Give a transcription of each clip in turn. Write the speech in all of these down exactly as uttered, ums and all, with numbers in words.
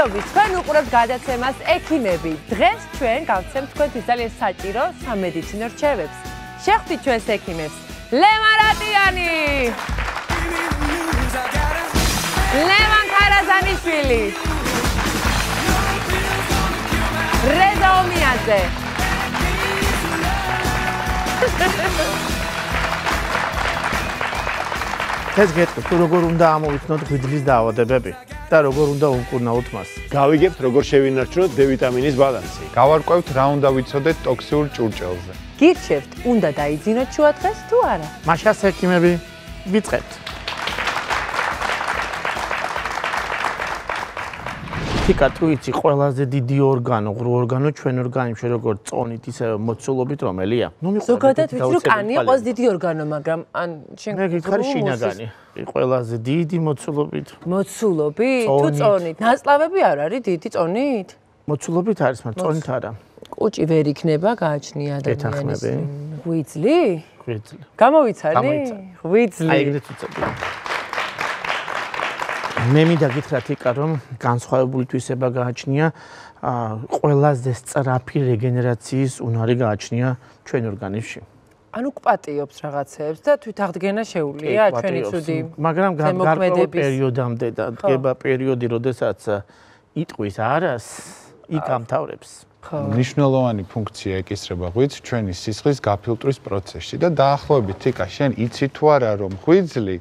მშვიდობით თქვენ უყურებთ გადაცემას ექიმები. Დღეს ჩვენ გავცემთ თქვენ ძალიან საჭირო სამედიცინო რჩევებს. Შეხვდით ჩვენს ექიმებს. ლევან რატიანი. ლევან ქარაზანიშვილი. რეზა ომიაძე. ეს გეტყვით, როგორ უნდა ამოვიცნოთ ღვიძლის დაავადებები და როგორ უნდა ვკურნაოთ მას. გავიგებთ, როგორ შევინარჩუნოთ დე ვიტამინის ბალანსი. გავარკვევთ, რა უნდა ვიცოდეთ ტოქსიკურ ჭურჭელზე. გირჩევთ, უნდა დაიძინოთ შუადღეს თუ არა. მაშას ექიმები ვიწყებთ. ეკა თუ იცი ყველაზე დიდი ორგანო, ღრუ ორგანო ჩვენ ორგანიმში როგორც წონით ისე მოცულობით რომელია. ნუ მიხარ. ზოგადად ვიცი რომ კანი ყავს დიდი ორგანო, მაგრამ ან შენ გითხარი შინაგანი. ყველაზე დიდი მოცულობით. მოცულობით თუ წონით. ნაკლავები არ არის დიდი წონით? მოცულობით არის, მაგრამ წონით არა. კუჭი ვერ იქნება გააჩნია ადამიანს. ღვიძლი? ღვიძლი. გამოვიცანი? ღვიძლი. აი ეგრეთ უწოდებენ. მე მინდა გითხრათ ეკა რომ განსხვავებული თვისება გააჩნია ყველაზე სწრაფი რეგენერაციის უნარი გააჩნია ჩვენ ორგანიზმში. ანუ კვატიობს რაღაცებს და თვითაღდგენა შეუძლია ჩვენი ცუდი. მაგრამ გარკვეულ პერიოდამდე და დგება პერიოდი, როდესაც იტყვის არას, იქ ამთავრებს. მნიშვნელოვანი ფუნქცია ეკისრება ღვიძლს ჩვენი სისხლის გაფილტვის პროცესში და დაახლოებით ეკა შენ იცი თუ არა რომ ღვიძლი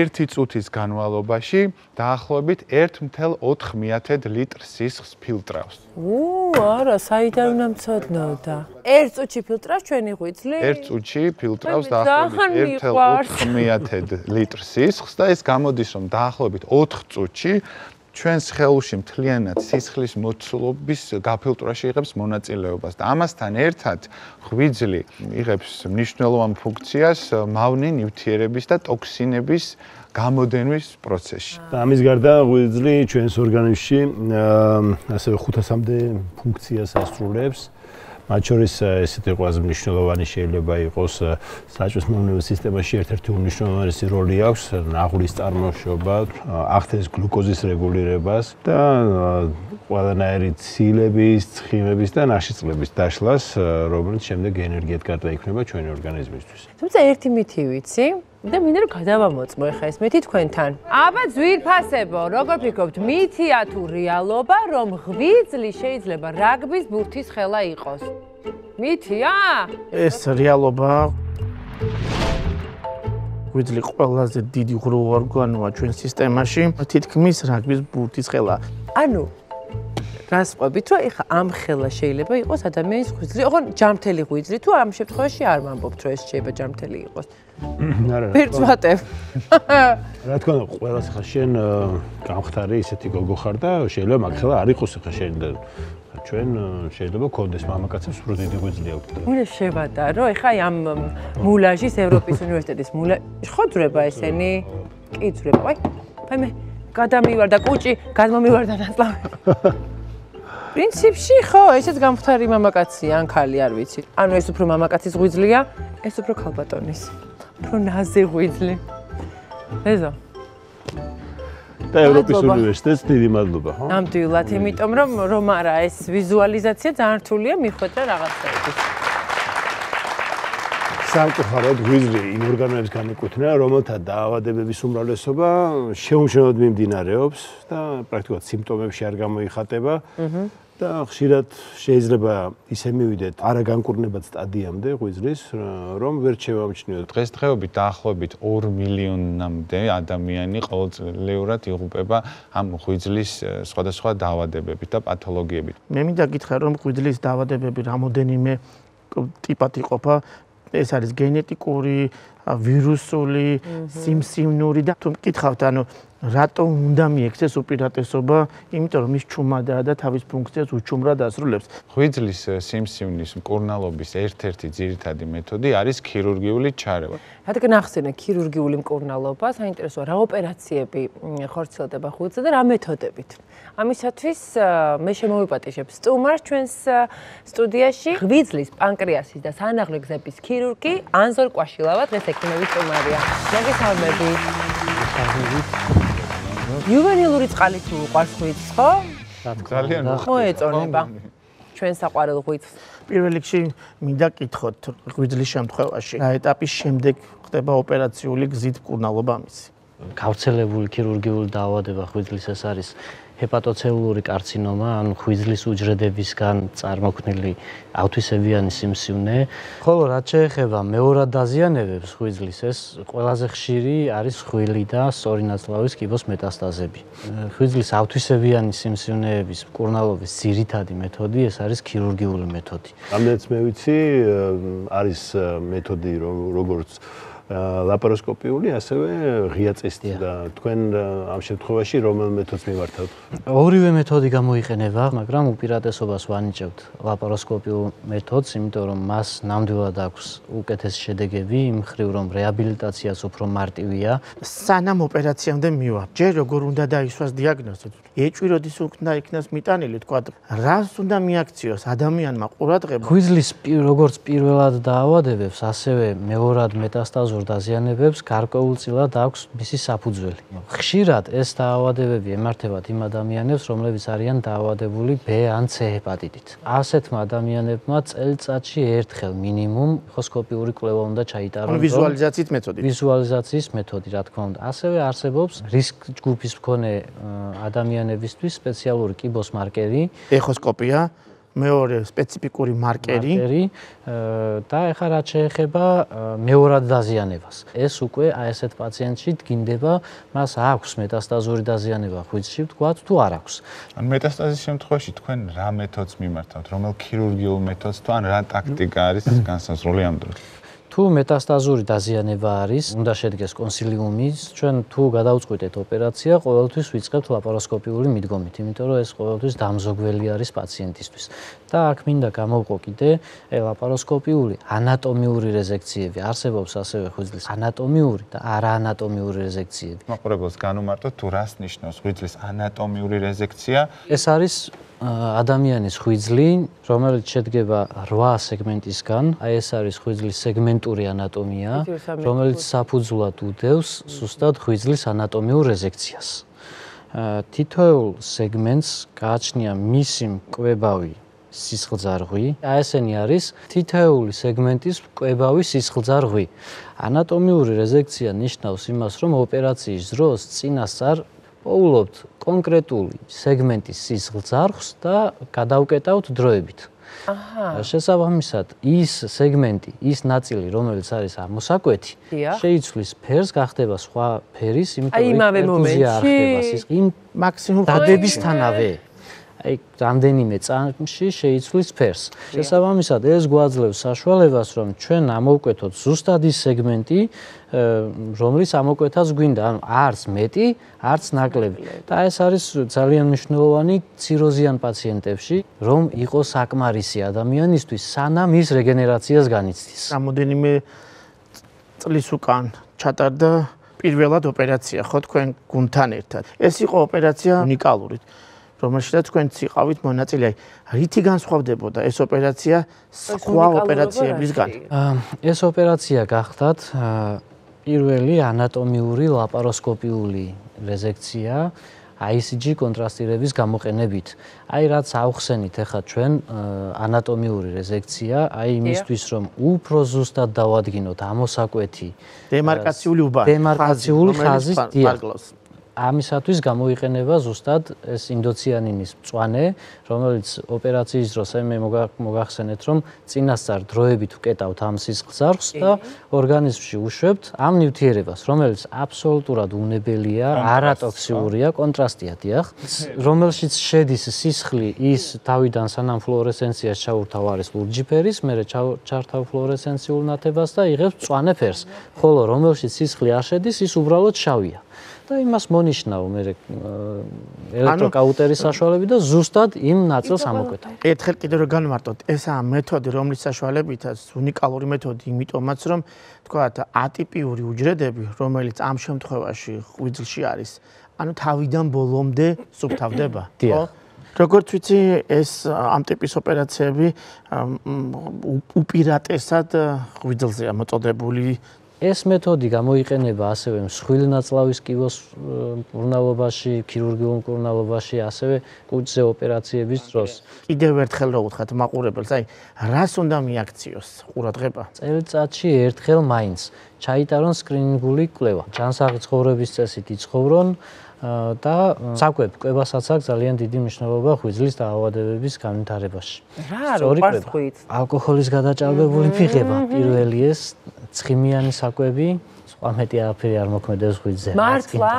ერთი წუთის განმავლობაში დაახლოებით ერთი ათეული ოთხ მილიარდი ლიტრ სისხლს ფილტრავს. უუ, არა, საიდან უნდა მწოდნაოდა. ერთ წუთში ფილტრავს ჩვენი ღვიძლი? ერთ წუთში ფილტრავს დაახლოებით ერთი ათეული ოთხ მილიარდი ლიტრ სისხლს და ეს გამოდის რომ დაახლოებით ოთხ წუთში ჩვენს ხელში მთლიანად სისხლის მოცულობის გაფილტრვაში იღებს მონაწილეობას და ამასთან ერთად ღვიძლი იღებს მნიშვნელოვან ფუნქციას მავნე ნივთიერების და ტოქსინების გამოდენვის პროცესში. ამის გარდა ღვიძლი ჩვენს ორგანიზმში ასევე ხუთასამდე ფუნქციას ასრულებს. მათ შორის ესეთი ყველაზე მნიშვნელოვანი შეიძლება იყოს საჭმელმოქმედებო სისტემაში ერთ-ერთი უმნიშვნელოვანესი როლი აქვს ნაღვლის წარმოშობა, აღთქმის გლუკოზის რეგულირებას და ყველანაირი ცილების, ცხიმების და ნაშიწლების დაშლას, რომელიც შემდეგ ენერგიად გადაიქმნება ჩვენი ორგანიზმისთვის. თუმცა ერთი მითი ვიცი და მინდა რომ გადავამოწმო ახლა ეს მითი თქვენთან. აბა ძვირფასებო, როგორ ფიქრობთ, მითია თუ რეალობა, რომ ღვიძლი შეიძლება რაგბის ბურთის ხელა იყოს? მითია? ეს რეალობაა. ღვიძლი ყველაზე დიდი ღრუ ორგანოა ჩვენ სისტემაში, თითქმის რაგბის ბურთის ხელა. ანუ რას ვყვებით, რომ ეხა ამ ხელა შეიძლება იყოს ადამიანის ღვიძლი, ოღონ ჯამთელი ღვიძლი თუ ამ შემთხვევაში არ ვამბობთ, რომ ეს შეიძლება ჯამთელი იყოს. არა. ვერცვატებ. რა თქმა უნდა, ყველას ხა შენ გამختارე ისეთი გოგო ხარ და შეიძლება მაგ ხელა არ იყოს ხა შენ და ჩვენ შეიძლება გქონდეს მამაკაცებს უფრო დიდი ღვიძლი აქვს. უნდა შევატარო, ეხა ამ მულაჟის ევროპის უნივერსიტეტის მულა ხო ძრება ესენი? კი ძრება. ვაი, მე გადამივარდა კუჭი, გადმომივარდა ნაცლავი. პრინციპში ხო, ესეც გამხდარი მამაკაცია, ან ქალი არ ვიცი. ანუ ეს უფრო მამაკაცის ღვიძლია, ეს უფრო ქალბატონის. უფრო ნაზი ღვიძლი. ეზო და ევროპის უნივერსიტეტს დიდი მადლობა, ხო? ნამდვილად, იმიტომ რომ რომ არა, ეს ვიზუალიზაცია ძალიან რთულია მიხვეწა რაღაცეების. სამწუხაროდ ღვიძლი იმ ორგანოებს განეკუთვნება, რომელთა დაავადებების უმრავლესობა შეუმჩნევლად მიმდინარეობს და პრაქტიკულად სიმპტომებში არ გამოიხატება. და ხშირად შეიძლება ისე მივიდეთ არაგანკურნებად სტადიამდე ღვიძლის, რომ ვერ შევამჩნიოთ. დღესდღეობით დაახლოებით ორ მილიონამდე ადამიანი ყოველწლიურად იღუპება ამ ღვიძლის სხვადასხვა დაავადებებით და პათოლოგიებით. მე მინდა გითხრა, რომ ღვიძლის დაავადებები რამოდენიმე ტიპად იყოფა. ეს არის გენეტიკური, ვირუსული, სიმსივნური და თუ მკითხავთ, ანუ რატო უნდა მიექცეს უპირატესობა, იმიტომ რომ ის ჩუმადაა და თავის ფუნქციას უჩუმრად ასრულებს. ღვიძლის სიმსივნის მკურნალობის ერთ-ერთი ძირითადი მეთოდი არის ქირურგიული ჩარევა. რადგან ახსენე ქირურგიული მკურნალობა, საინტერესოა რა ოპერაციები ხორციელდება ღვიძლზე და რა მეთოდებით. ამისათვის მე შემოვიპატიჟებ სტუმარს ჩვენს სტუდიაში, ღვიძლის, პანკრეასის და სანახლე გზების ქირურგი ანზორ კვაშილავა დღეს ექიმების სტუმარია. მოგესალმებით. Juvenilური წყალი თუ უყარს ხვიცს ხო? ძალიან მოეწონება. Ჩვენ საყვარელ ხვიცს. Პირველ რიგში მინდა გითხოთ ღვიძლის შემთხვევაში, რა ეტაპის შემდეგ ხდება ოპერაციული გზით მკურნალობა მისი? Გავრცელებული ქირურგიული დაავადება ღვიძლის ეს არის ჰეპატოცელულური კარცინომა, ანუ ღვიძლის უჯრედებისგან წარმოქმნილი ავთვისებიანი სიმსივნე. Ხოლო რაც შეეხება მეორად დაზიანებებს ღვიძლის, ეს ყველაზე ხშირი არის ხვლი და სწორი ნაწლავის კიბოს მეტასტაზები. Ღვიძლის ავთვისებიანი სიმსივნეების მკურნალობის ძირითადი მეთოდი ეს არის ქირურგიული მეთოდი. Ამერც მე ვიცი, არის მეთოდი როგორც ლაპაროსკოპიული, ასევე ღია წესით და თქვენ ამ შემთხვევაში რომელ მეთოდს მივართავთ? Ორივე მეთოდი გამოიყენება, მაგრამ უპირატესობას ვანიჭებთ ლაპაროსკოპიულ მეთოდს, იმიტომ რომ მას ნამდვილად აქვს უკეთესი შედეგები, იმ ხრივ რომ რეაბილიტაციაც უფრო მარტივია. Სანამ ოპერაციამდე მივარ, ჯერ როგორ უნდა დაისვას დიაგნოზი? ეჭვიროდის უნდა იქნას მიტანილი, თქვა, რას უნდა მიაქციოს ადამიანმა ყურადღება? Ღვიძლის როგორც პირველად დაავადებებს, ასევე მეორად მეტასტაზურ დაზიანებებს გარკვეულწილად აქვს მისი საფუძველი. Ხშირად ეს დაავადებები ემართებათ იმ ადამიანებს, რომლებიც არიან დაავადებული B ან C ჰეპატიტით. ასეთმა ადამიანებმა წელიწადში ერთხელ მინიმუმ ეხოსკოპიური კვლევა უნდა ჩაიტარონ. ვიზუალიზაციის მეთოდი. ვიზუალიზაციის მეთოდი, რა თქმა უნდა. ასევე არსებობს რისკ ჯგუფის მქონე ადამიანებისთვის სპეციალური კიბოს მარკერი. ეხოსკოპია მეორე სპეციფიკური მარკერი და ეხლა რაც შეეხება მეორად დაზიანებას. ეს უკვე ასეთ პაციენტში დგინდება, მას აქვს მეტასტაზური დაზიანება ღვიძლში, თქვათ თუ არ აქვს. Ან მეტასტაზის შემთხვევაში თქვენ რა მეთოდს მიმართავთ, რომელ ქირურგიულ მეთოდს თუ ან რა ტაქტიკა არის განსაზღვრული ამ დროს? Თუ მეტასტაზური დაზიანება არის, უნდა შედგეს კონსილიუმი, ჩვენ თუ გადავწყვეტეთ ოპერაცია, ყოველთვის ვიწყებთ ლაპაროსკოპიული მიდგომით, იმიტომ რომ ეს ყოველთვის დამზოგველი არის პაციენტისთვის. და აქ მინდა გამოვყო კიდე ლაპაროსკოპიული ანატომიური რეზექციები, არსებობს ასევე ღვიძლის ანატომიური და არაანატომიური რეზექციები. მაყურებელს განუმარტოთ, თუ რას ნიშნავს ღვიძლის ანატომიური რეზექცია? ეს არის ადამიანის ღვიძლი, რომელიც შედგება რვა სეგმენტისგან, აი ეს არის ღვიძლის სეგმენტური ანატომია, რომელიც საფუძვლად უდევს ზუსტად ღვიძლის ანატომიურ რეზექციას. თითოეულ სეგმენტს გააჩნია მისი მკვებავი სისხლძარღვი, აი ესენი არის თითოეული სეგმენტის მკვებავი სისხლძარღვი. ანატომიური რეზექცია ნიშნავს იმას, რომ ოპერაციის დროს წინასწარ პოულობთ კონკრეტული სეგმენტის სისხლძარღვს და გადავკეტავთ დროებით. შესაბამისად, ის სეგმენტი, ის ნაწილი, რომელიც არის ამოსაკვეთი, შეიცვლის ფერს, გახდება სხვა ფერის, იმიტომ რომ ერგუზია ხდება სისხლი დადებისთანავე. აი, რამდენიმე წამში შეიცვლის ფერს. შესაბამისად, ეს გვაძლევს საშუალებას, რომ ჩვენ ამოვკვეთოთ ზუსტად ის სეგმენტი, რომლის ამოკვეთაც გვინდა, ანუ არც მეტი, არც ნაკლები. და ეს არის ძალიან მნიშვნელოვანი ციროზიან პაციენტებში, რომ იყოს საკმარისი ადამიანისთვის, სანამ ის რეგენერაციას განიცდის. რამოდენიმე წლის უკან ჩატარდა პირველად ოპერაცია, ხო თქვენ გუნდთან ერთად. ეს იყო ოპერაცია უნიკალური. რომელშიც თქვენ იყავით მონაწილე, რითი განსხვავდებოდა ეს ოპერაცია სხვა ოპერაციებისგან? ეს ოპერაცია გახდათ პირველი ანატომიური ლაპაროსკოპიული რეზექცია I C G კონტრასტირების გამოყენებით. Აი რაც ავხსენით ახლა ჩვენ ანატომიური რეზექცია, აი იმისთვის რომ უფრო ზუსტად დავადგინოთ ამოსაკვეთი დემარკაციული უბანი, დემარკაციული ხაზის დიაგნოზს. ამისათვის გამოიყენება ზუსტად ეს ინდოციანინის მწვანე, რომელიც ოპერაციის დროს მე მოგახსენეთ, რომ წინასწარ დროებით უკეტავთ ამ სისხლძარღვს და ორგანიზმში უშვებთ ამ ნივთიერებას, რომელიც აბსოლუტურად უნებელია, არატოქსიურია, კონტრასტია, დიახ, რომელშიც შედის სისხლი, ის თავიდან სანამ ფლუორესცენციას ჩაურთავ არის ლურჯი ფერის, მერე ჩართავ ფლუორესცენციულ ნათებას და იღებს მწვანე ფერს. ხოლო რომელშიც სისხლი არ შედის, ის უბრალოდ შავია. და იმას მონიშნავ მე ელექტროკაუტერის საშუალებით და ზუსტად იმ ნაწილს ამოკვეთა. ერთხელ კიდევ რომ განვარტოთ, ესაა მეთოდი, რომლის საშუალებითაც უნიკალური მეთოდი, იმიტომაც რომ თქვათ ატიპიური უჯრედები, რომელიც ამ შემთხვევაში ღვიძლში არის, ანუ თავიდან ბოლომდე სუფთავდება. როგორც ვიცი, ეს ამ ტიპის ოპერაციები უპირატესად ღვიძლზეა მოწოდებული ეს მეთოდი გამოიყენება ასევე მსხვილ ნაწლავის კიბოს მკურნალობაში, ქირურგიულ მკურნალობაში, ასევე კუჭზე ოპერაციების დროს. Კიდევ ერთხელ რა ვთქვათ მაყურებელს, აი, რას უნდა მიაქციოს ყურადღება? წელიწადში ერთხელ მაინც ჩაიტარონ სკრინინგული კვლევა. ჯანსაღი ცხოვრების წესით იცხოვრონ და საკვებ კვლევასაც აქვს ძალიან დიდი მნიშვნელობა ღვიძლის დაავადებების განვითარებაში. რა არის ღვიძლი? ალკოჰოლის გადაჭარბებული ფიღება პირველი ეს ცხიმიანი საკვები, სხვა მეტი არაფერი არ მოქმედებს ღვიძლზე. მართლა?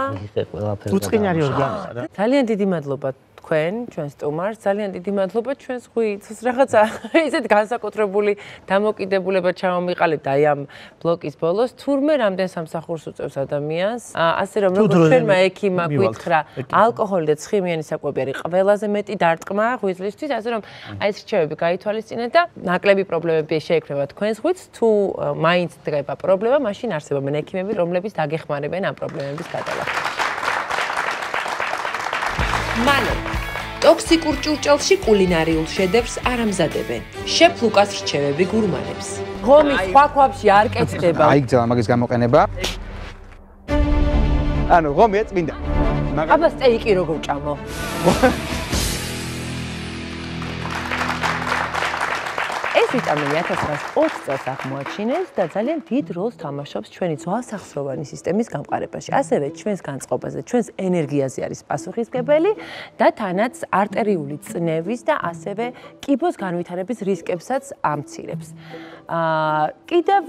უწყინარი ორგანოა. ძალიან დიდი მადლობა თქვენ, ჩვენს სტუმარს, ძალიან დიდი მადლობა ჩვენს ღვიძლს. რაღაცა ესეთ განსაკუთრებული დამოკიდებულება ჩამომიყალიბდა აი ამ ბლოკის ბოლოს. თურმე რამდენ სამსახურს უწევს ადამიანს. ასე რომ როგორც ჩვენმა ექიმმა გითხრა, ალკოჰოლი და ცხიმიანი საკვები არის ყველაზე მეტი დარტყმა ღვიძლისთვის, ასე რომ აი ეს რჩევები გაითვალისწინეთ და ნაკლები პრობლემები შეექმნება თქვენს ღვიძლს. თუ მაინც დგება პრობლემა, მაშინ არსებობენ ექიმები, რომლებიც დაგეხმარებიან ამ პრობლემების გადალახას. მანო, ტოქსიკურ ჭურჭელში კულინარიულ შედევრს არ ამზადებენ. შეფ ლუკას რჩევები გურმანებს. ღომი სხვა ქვაბში არ კეთდება. აი, ძალა მაგის გამოყენება. ანუ ღომი ეწმინდა. აბა სტეიკი როგორ ჭამო? ეს ვიტამინი ათას ოცი წელს აღმოაჩინეს და ძალიან დიდ როლს თამაშობს ჩვენი ძვალსახსროვანი სისტემის გამყარებაში. ასევე ჩვენს განწყობაზე, ჩვენს ენერგიაზე არის პასუხისმგებელი და თანაც არტერიული წნევის და ასევე კიბოს განვითარების რისკებსაც ამცირებს. კიდევ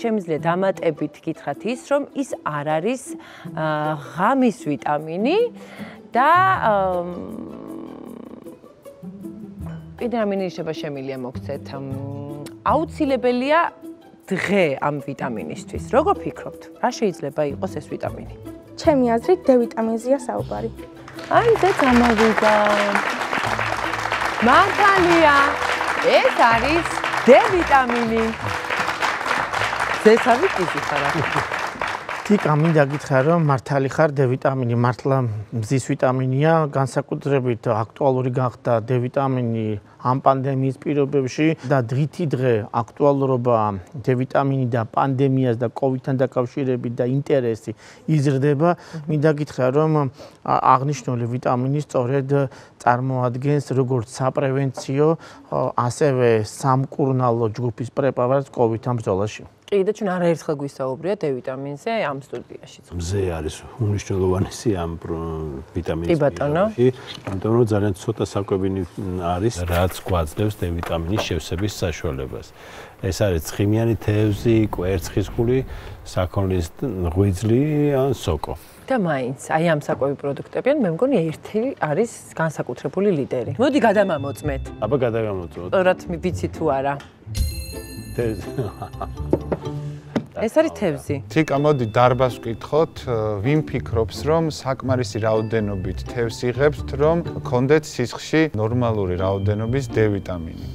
შემიძლია დამატებით გითხრათ ის, რომ ის არ არის ღამის ვიტამინი და კიდევ რაიმე ნიშება შემილია მოგცეთ. აუცილებელია დღე ამ ვიტამინისთვის. როგორ ფიქრობთ, რა შეიძლება იყოს ეს ვიტამინი? ჩემი აზრით, დე ვიტამინზეა საუბარი. აი, და გამოვიდა. მართალია, ეს არის დე ვიტამინი. ზესავით იზი ხარ. Tika minda gitxaro, martali xar D vitamini, martla mzis vitaminiya, gansakudrebit aktualori gaqda D vitamini am pandemiyis pirobebshi da driti dre aktualroba D vitamini da pandemiyas da covidtan dakavshirebit da interesi izrdeba minda gitxaro agnishnoli vitaminis tsored წარმოადგენს როგორც საპრევენციო, ასევე სამკურნალო ჯგუფის პრეპარატს კოვიდთან ბრძოლაში. Კიდე ჩვენ არაერთხელ გვისაუბრია დე ვიტამინზე ამ სტუდიაშიც. მზე არის უნიშნელოვანესი ამ ვიტამინის. კი ბატონო. იმიტომ რომ ძალიან ცოტა საკვები არის, რაც გვაძლევს დე ვიტამინის შევსების საშუალებას. ეს არის ცხიმიანი თევზი, კვერცხისგული, საქონლის ღვიძლი ან სოკო. და მაინც აი ამ საკვები პროდუქტებიან მე მგონი ერთი არის განსაკუთრებული ლიდერი. მოდი გადამამოწმეთ. აბა გადაგამოწმოთ. სწორად ვიცი თუ არა. თევზი. ეს არის თევზი. თიკა მოდი დარბას ვკითხოთ, ვინ ფიქრობს რომ საკმარისი რაოდენობით თევზს იღებთ, რომ გქონდეთ სისხლში ნორმალური რაოდენობის დე ვიტამინი?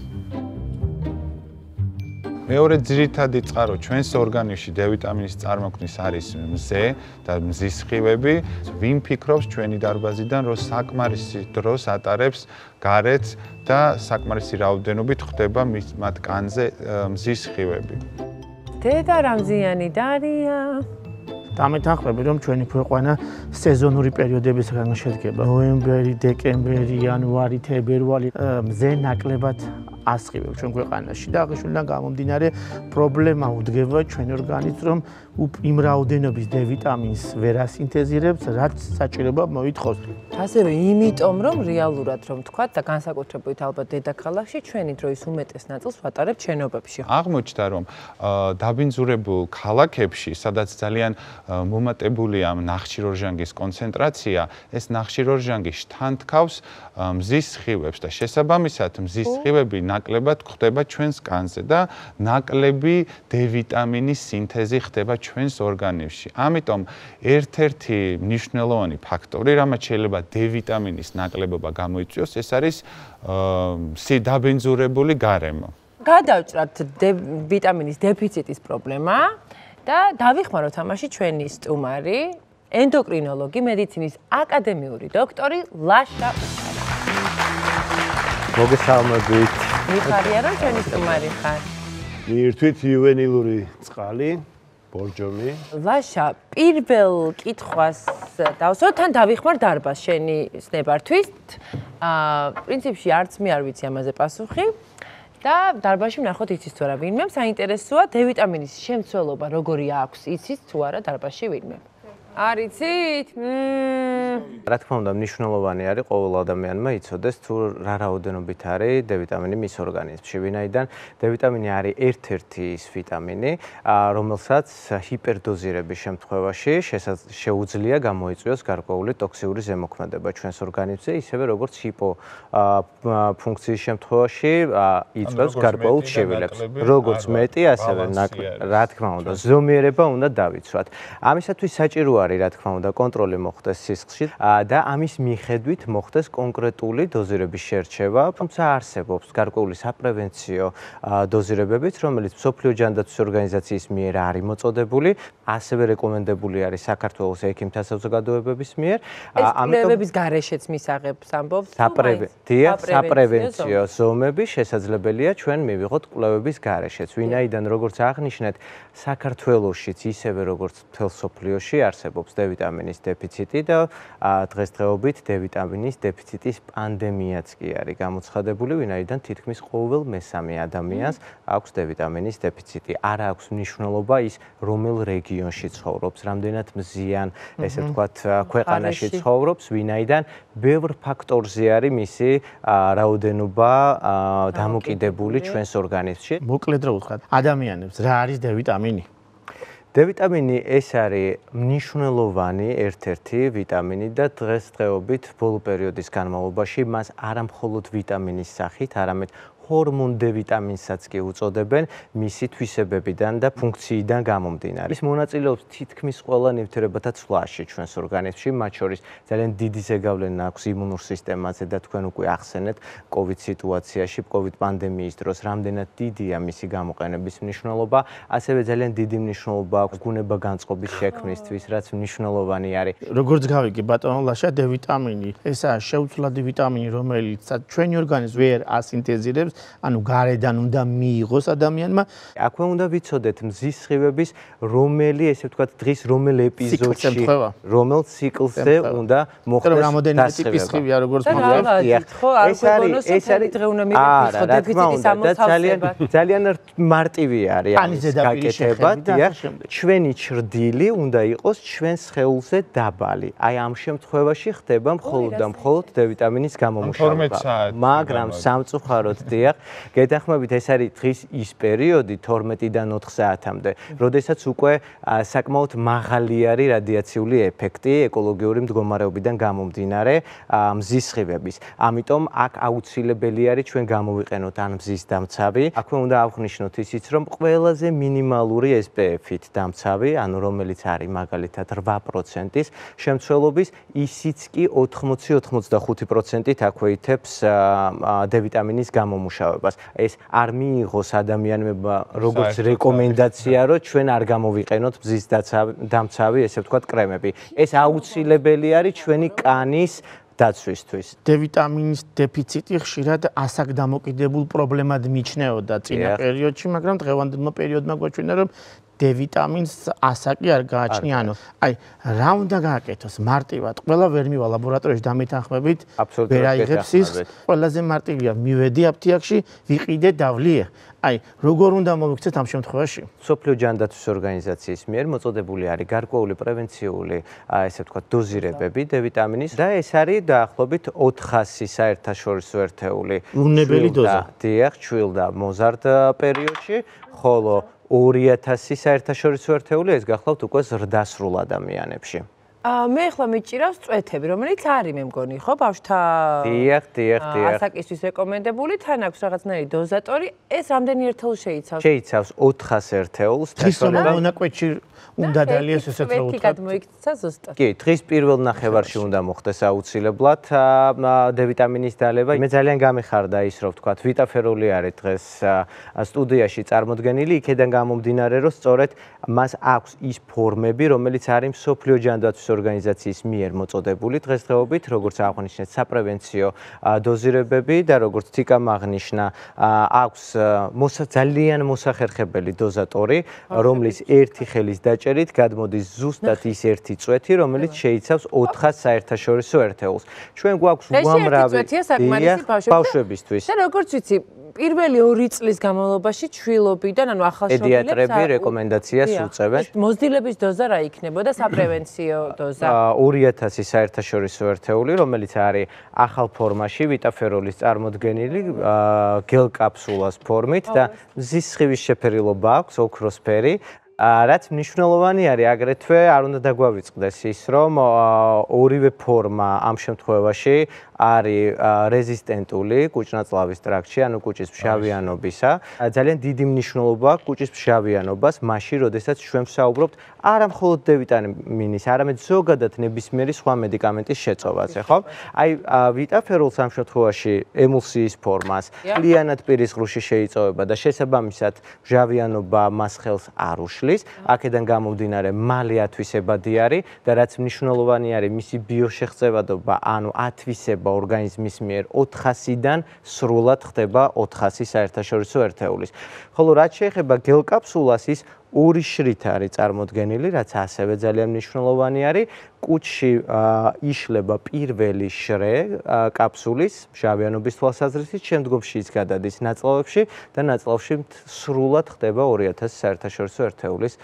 მეორე ძირითადი წყარო ჩვენს ორგანიზმში დე ვიტამინის წარმოქმნის არის მზე და მზის სხივები. ვინ ფიქრობს ჩვენი დარბაზიდან, რომ საკმარისი დროს ატარებს გარეთ და საკმარისი რაოდენობით ხდება მათ კანზე მზის სხივები. დედა რამზიანი დარია. დამეთანხმები რომ ჩვენი ქვეყანა სეზონური პერიოდებისგან შედგება. ნოემბერი, დეკემბერი, იანვარი, თებერვალი მზე ნაკლებად ასხივებს ჩვენ ქვეყანაში და აღნიშნულიდან გამომდინარე პრობლემა უდგება ჩვენ ორგანიზმს რომ იმ რაოდენობის დე ვიტამინს ვერ ასინთეზირებს, რაც საჭიროა მოითხოვს. ასევე იმიტომ რომ რეალურად რომ თქვა და განსაკუთრებით ალბათ დედაქალაქში ჩვენი დროის უმეტეს ნაწილს ვატარებთ შენობებში. აღმოჩნდა რომ დაბინძურებულ ქალაქებში, სადაც ძალიან მომატებულია ნახშირორჟანგის კონცენტრაცია, ეს ნახშირორჟანგი შთანთქავს მზის სხივებს და შესაბამისად მზის სხივები ნაკლებად ხდება ჩვენს კანზე და ნაკლები დე ვიტამინის სინთეზი ხდება ჩვენს ორგანიზმში. ამიტომ ერთ-ერთი მნიშვნელოვანი ფაქტორი, რამაც შეიძლება დე ვიტამინის ნაკლებობა გამოიწვიოს, ეს არის დაბინძურებული გარემო. გადავჭრათ დე ვიტამინის დეფიციტის პრობლემა. და დავიხმაროთ ამაში ჩვენი სტუმარი, ენდოკრინოლოგი, მედიცინის აკადემიური დოქტორი ლაშა უხარია. მოგესალმებით. მიხარია რომ ჩვენი სტუმარი ხარ. მიირთვით იუვენილური წყალი, Borjomi. Vasha, პირველ კითხვას დავსვათ ან დავიხმარ დარბას შენი ზნებართვის. აა, პრინციპში არც მე არ ვიცი ამაზე პასუხი. და დარბაში ვნახოთ იცის თუ არა ვინმე, საინტერესოა დევიტამინის შემცველობა როგორი აქვს, იცის თუ არა დარბაში ვინმე. არ იცით? მმ. Რა თქმა უნდა, მნიშვნელოვანი არის ყოველ ადამიანმა იცოდეს თუ რა რაოდენობით არის დევიტამინი მის ორგანიზმში, ვინაიდან დევიტამინი არის ერთ-ერთი ის ვიტამინი, რომელსაც ჰიპერდოზირების შემთხვევაში შეუძლია გამოიწვიოს გარკვეული ტოქსიური ზემოქმედება ჩვენს ორგანიზმზე, ისევე როგორც ჰიპო ფუნქციის შემთხვევაში იწვევს გარკვეულ შევლებს. Როგორც მეტი, ასევე ნაკლები. Რა თქმა უნდა, ზომიერება უნდა დავიცვათ. ამისათვის საჭირო არის რა თქმა უნდა კონტროლი მოხდეს სისხლში და ამის მიხედვით მოხდეს კონკრეტული დოზირების შერჩევა, თუმცა არსებობს გარკვეული საპრევენციო დოზირებებიც, რომელიც მსოფლიო ჯანდაცვის ორგანიზაციის მიერ არის მოწოდებული, ასევე რეკომენდებული არის საქართველოს ექიმთა საზოგადოებების მიერ. ამიტომების გარეშეც მისაღებს ამბობს საპრევენციო ზომები შესაძლებელია ჩვენ მივიღოთ კვლევების გარეშეც, ვინაიდან როგორც აღნიშნეთ, საქართველოსშიც ისევე როგორც მთელ მსოფლიოში არსებობს დევიტამინის დეფიციტი და დღესდღეობით დევიტამინის დეფიციტის პანდემიაც კი არის გამოცხადებული, ვინაიდან თითქმის ყოველ მესამე ადამიანს აქვს დევიტამინის დეფიციტი. არ აქვს მნიშვნელობა ის რომელ რეგიონში ცხოვრობს, რამდენად მზიან, ესე ვთქვათ, ქვეყანაში ცხოვრობს, ვინაიდან ბევრ ფაქტორზე არის მისი რაოდენობა დამოკიდებული ჩვენს ორგანიზმში. მოკლედ რა ვთქვათ, ადამიანებს რა არის დევიტამინი? დევიტამინი ეს არის მნიშვნელოვანი ერთ-ერთი ვიტამინი და დღესდღეობით ბოლო პერიოდის განმავლობაში მას არამხოლოდ ვიტამინის სახით, არამედ ჰორმონ დევიტამინსაც კი უწოდებენ მისი თვისებებიდან და ფუნქციიდან გამომდინარე. ის მონაწილეობს თითქმის ყველა ნივთიერებათა ცვლაში ჩვენს ორგანიზმში, მათ შორის ძალიან დიდი ზეგავლენა აქვს იმუნურ სისტემაზე და თქვენ უკვე ახსენეთ COVID სიტუაციაში, COVID პანდემიის დროს რამდენად დიდია მისი გამოყენების მნიშვნელობა, ასევე ძალიან დიდი მნიშვნელობა აქვს გუნება განწყობის შექმნისთვის, რაც მნიშვნელოვანი არის. როგორც გავიგე ბატონო ლაშა, დევიტამინი ესაა შეუცვლადი ვიტამინი, რომელიც ჩვენი ორგანიზმი ვერ ასინთეზირებს. Ანუ გარედან უნდა მიიღოს ადამიანმა. Აქვე უნდა ვიცოდეთ მზის სხივების რომელი, ესე ვთქვათ, დღის რომელ ეპიზოდში, რომელ ციკლზე უნდა მოხდეს დასხივება. ეს არის დეფიციტის ამოსავსება. ძალიან მარტივი არის გაკეთება და ჩვენი ჩრდილი უნდა იყოს ჩვენ სხეულზე დაბალი. აი ამ შემთხვევაში ხდება მხოლოდ და მხოლოდ დევიტამინის გამომუშავება. მაგრამ სამწუხაროდ გეთანხმებით ეს არის დღის ის პერიოდი თორმეტიდან ოთხ საათამდე, როდესაც უკვე საკმაოდ მაღალი არის რადიაციული ეფექტი ეკოლოგიური მდგომარეობიდან გამომდინარე მზის სხივების. ამიტომ აქ აუცილებელი არის ჩვენ გამოვიყენოთ ან მზის დამცავი, აქვე უნდა აღნიშნოთ ისიც, რომ ყველაზე მინიმალური S P F-ით დამცავი, ანუ რომელიც არის მაგალითად რვა პროცენტის შემცველობის, ისიც კი ოთხმოცი ოთხმოცდახუთი პროცენტით აქვეითებს დევიტამინის გამომუშავებას. ეს არ მიიღოს ადამიანებმა როგორც რეკომენდაცია, რომ ჩვენ არ გამოვიყენოთ მზის დამცავი, ესე ვთქვათ, კრემები. ეს აუცილებელი არის ჩვენი კანის დაცვისთვის. დევიტამინის დეფიციტი ხშირად ასაკ დამოკიდებულ პრობლემად მიჩნეოდა წინა პერიოდში, მაგრამ დღევანდელმა პერიოდმა გვაჩვენა, რომ დევიტამინს ასაკი არ გააჩნია, ანუ აი რა უნდა გააკეთოს მარტივად? ყველა ვერ მივა ლაბორატორიაში და მეთანხმებით ვერ აიღებს სისხლს, ყველაზე მარტივია მივედი აფთიაქში, ვიყიდე, დავლიე. აი, როგორ უნდა მოვიქცეთ ამ შემთხვევაში? მსოფლიო ჯანდაცვის ორგანიზაციის მიერ მოწოდებული არის გარკვეული პრევენციული, ესე ვთქვათ, დოზირებები დევიტამინის და ეს არის დაახლოებით ოთხასი საერთაშორისო ერთეული უნებელი დოზა. დიახ, ჩვილდა მოზარდ პერიოდში, ხოლო ორი ათასი საერთაშორისო ერთეული ეს გახლავთ უკვე ზრდასრულ ადამიანებში. მე ახლა მიჭირავს წვეთები, რომელიც არის მე მგონი, ხო, ბავშვთა ასაკისთვის რეკომენდებული, თან აქვს რაღაცნაირი დოზატორი, ეს რამდენი ერთეულს შეიცავს? შეიცავს ოთხას ერთეულს. დღის მონაკვეთში უნდა დალიეს ესეც რა უთხრათ. კი, დღის პირველ ნახევარში უნდა მოხდეს აუცილებლად დევიტამინის დალევა. მე ძალიან გამიხარდა ის, რომ ვთქვათ, ვიტა ფერული არის დღეს სტუდიაში წარმოდგენილი, იქიდან გამომდინარე, რომ სწორედ მას აქვს ის ფორმები, რომელიც არის მსოფლიო ჯანდაცვის ორგანიზაციის მიერ მოწოდებული დღესდღეობით როგორც აღნიშნეთ საპრევენციო დოზირებები და როგორც თიკამ აღნიშნა აქვს ძალიან მოსახერხებელი დოზატორი რომლის ერთი ხელის დაჭერით გადმოდის ზუსტად ის ერთი წვეთი რომელიც შეიცავს ოთხ საერთაშორისო ერთეულს ჩვენ გვაქვს უამრავი ბავშვებისთვის და როგორც ვიცი პირველი ორი წლის განმავლობაში ჩვილობიდან ანუ ახალშობილებს პედიატრები რეკომენდაციას უწევენ მოზდილების დოზა რა იქნებოდა საპრევენციო დოზა ორი ათასი საერთაშორისო ერთეული რომელიც არის ახალ ფორმაში ვიტაფეროლის წარმოდგენილი გელ კაფსულას ფორმით და მზის სხივის შეფერილობა აქვს ოქროსფერი რაც მნიშვნელოვანი არის აგრეთვე არ უნდა დაგვავიწყდეს ის რომ ორივე ფორმა ამ შემთხვევაში არის რეზისტენტული კუჭნაწლავის ტრაქტში ანუ კუჭის ფშავიანობისა ძალიან დიდი მნიშვნელობა აქვს კუჭის ფშავიანობას მასში როდესაც ჩვენ ვსაუბრობთ არა მხოლოდ დ ვიტამინის არამედ ზოგადად ნებისმიერი სხვა მედიკამენტის შეწოვაზე ხო აი ვიტაფეროლს ამ შემთხვევაში ემულსიის ფორმას კლიანად პირისყრუში შეიწოვება და შესაბამისად ფშავიანობა მას ხელს არ უშლის აქედან გამომდინარე მალე ათვისებადი არის და რაც მნიშვნელოვანი არის მისი ბიოშეღწევადობა ანუ ათვისება ორგანიზმის მიერ ოთხასიდან სრულად ხდება ოთხასი საერთაშორისო ერთეულის ხოლო რაც შეეხება გელკაფსულას ის ორი შრით არის წარმოდგენილი, რაც ასევე ძალიან მნიშვნელოვანი არის. კუჭში იშლება პირველი შრე კაფსულის შავიანობის თვალსაზრისით, შემდგომში ის გადადის ნაწლავებში და ნაწლავში სრულად ხდება ორი ათასი საერთაშორისო ერთეულის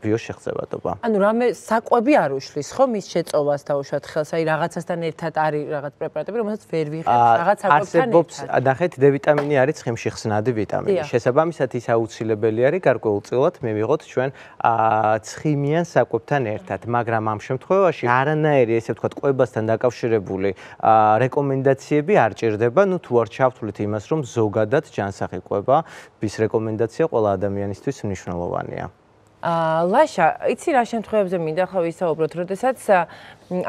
ბიოშეღწევადობა. ანუ რამე საკვები არ უშლის, ხო, მის შეწოვას დაუშვათ ხელს, აი რაღაცასთან ერთად არის რაღაც პრეპარატები, რომელსაც ვერ ვიღებთ, რაღაც საკვებთან ერთად. ნახეთ, დ ვიტამინი არის ცხიმში ხსნადი ვიტამინი. შესაბამისად ის აუცილებელი არის გარკვეულწილად მივიღოთ ჩვენ ცხიმიან საკვებთან ერთად, მაგრამ ამ შემთხვევაში არანაირი ესე ვთქვათ კვებასთან დაკავშირებული რეკომენდაციები არ ჭირდება, ნუ თუ არ ჩავთვლით იმას, რომ ზოგადად ჯანსაღი კვება, ბის რეკომენდაცია ყველა ადამიანისთვის მნიშვნელოვანია. ლაშა, იცი რა შემთხვევებზე მინდა ხა ვისაუბროთ, როდესაც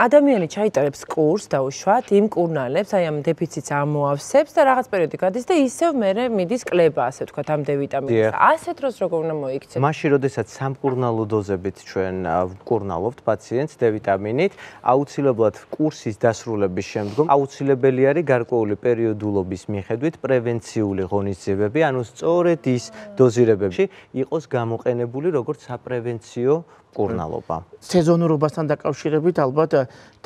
ადამიანი ჩაიტარებს კურს დაუშვათ, იმ კურნალებს, აი ამ დეფიციტს ამოავსებს და რაღაც პერიოდი გადის და ისევ მერე მიდის კლება, ასე ვთქვათ, ამ დ ვიტამინს. ასეთ დროს როგორ უნდა მოიქცეს? მაშინ, როდესაც სამკურნალო დოზებით ჩვენ ვკურნალობთ პაციენტს დ ვიტამინით, აუცილებლად კურსის დასრულების შემდგომ აუცილებელი არის გარკვეული პერიოდულობის მიხედვით პრევენციული ღონისძიებები, ანუ სწორედ ის დოზირებებში იყოს გამოყენებული როგორც საპრევენციო კურნალობა. სეზონურობასთან დაკავშირებით ალბათ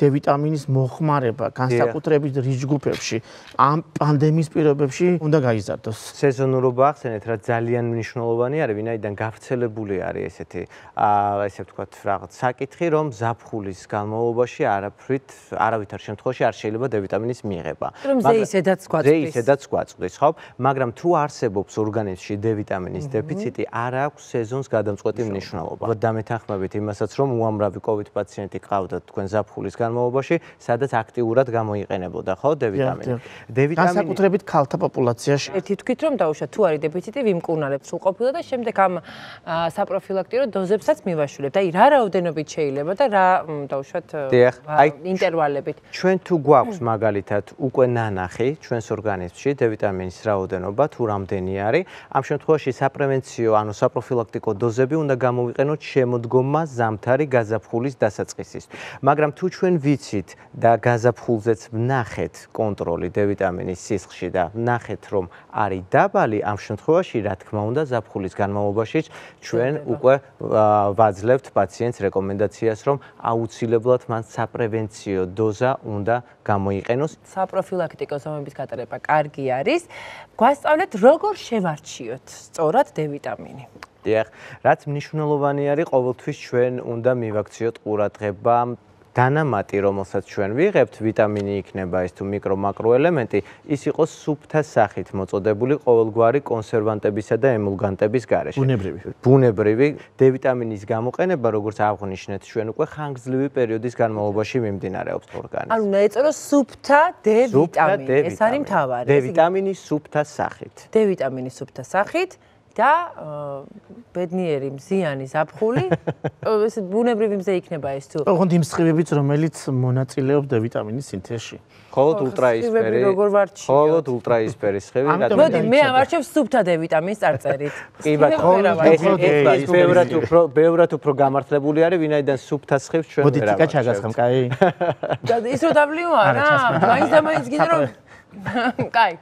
დ ვიტამინის მოხმარება განსაკუთრებით რისკგრუპებში ამ პანდემიის პირობებში უნდა გაიზარდოს. სეზონურობა ახსენეთ რა ძალიან მნიშვნელოვანი არის, ვინაიდან გავრცელებული არის ესეთი ესე ვთქვათ რაღაც საკითხი, რომ ზაფხულის განმავლობაში არაფრით არავითარ შემთხვევაში არ შეიძლება დ ვიტამინის მიღება. რომ ზეისედაც გვაწვდის. ზეისედაც გვაწვდის, ხო? მაგრამ თუ არსებობს ორგანიზმში დ ვიტამინის დეფიციტი, არ აქვს სეზონს გადამწყვეტი მნიშვნელობა. დამეთანხმებით იმასაც, რომ უამრავი COVID პაციენტი ყავდათ თქვენ ზაფხულის განმავლობაში, სადაც აქტიურად გამოიყენებოდა, ხო, დ ვიტამინი. დ ვიტამინი განსაკუთრებით ქალთა პოპულაციაში. ერთი თქვით, რომ დაუშვა თუ არის დეფიციტი, ვიმკურნალებთ უყოფილად და შემდეგ ამ საპროფილაქტიო დოზებსაც მივაშულებთ. აი, რა რაოდენობით შეიძლება და რა დაუშვათ ინტერვალებით. ჩვენ თუ გვაქვს მაგალითად უკვე ნანახი ჩვენს ორგანიზმში დ ვიტამინის რაოდენობა თუ რამდენი არის, ამ შემთხვევაში საპრევენციო, ანუ საპროფილაქტიკო დოზები უნდა გამოვიყენოთ შემოდგომა ზამთარი გაზაფხულის დასაწყისის. მაგრამ თუ ჩვენ ვიცით და გაზაფხულზეც ვნახეთ კონტროლი დ ვიტამინის სისხლში და ვნახეთ რომ არის დაბალი, ამ შემთხვევაში რა თქმა უნდა ზაფხულის განმავლობაში ჩვენ უკვე ვაძლევთ პაციენტს რეკომენდაციას რომ აუცილებლად მან საპრევენციო დოზა უნდა გამოიყენოს. საპროფილაქტიკო ზომების გატარება კარგი არის. გვასწავლეთ როგორ შევარჩიოთ სწორად დ ვიტამინი. დიახ, რაც მნიშვნელოვანი არის, ყოველთვის ჩვენ უნდა მივაქციოთ ყურადღება დანამატი, რომელსაც ჩვენ ვიღებთ, ვიტამინი იქნება ეს თუ მიკრო-მაკროელემენტი, ის იყოს სუფთა სახით მოწოდებული ყოველგვარი კონსერვანტებისა და ემულგანტების გარეშე. ბუნებრივი. ბუნებრივი დ ვიტამინის გამოყენება, როგორც აღნიშნეთ, ჩვენ უკვე ხანგრძლივი პერიოდის განმავლობაში მიმდინარეობს ორგანიზმში. ანუ ეწოდოს სუფთა დ ვიტამინი. ეს არის მთავარი. დ ვიტამინის სუფთა სახით. დ ვიტამინის სუფთა სახით. და ბედნიერი მზიანის აფხული ეს ბუნებრივი მზე იქნება ეს თუ ოღონდ იმ სხივებიც რომელიც მონაწილეობდა ვიტამინის სინთეზში ხოლოდ ультраისფერი ხოლოდ ультраისფერი სხივი რატომ მოდი მე ავარჩევ სუფთა დ ვიტამინს წარწერით კი ბატონო ეს ბევრად უფრო ბევრად უფრო გამართლებული არის ვინაიდან სუფთა სხივს ჩვენ ვერა მოდი ტიკა ჩაგასხამ კაი და ის რო დავლიო არა მაინც და მაინც გინდა რომ კაი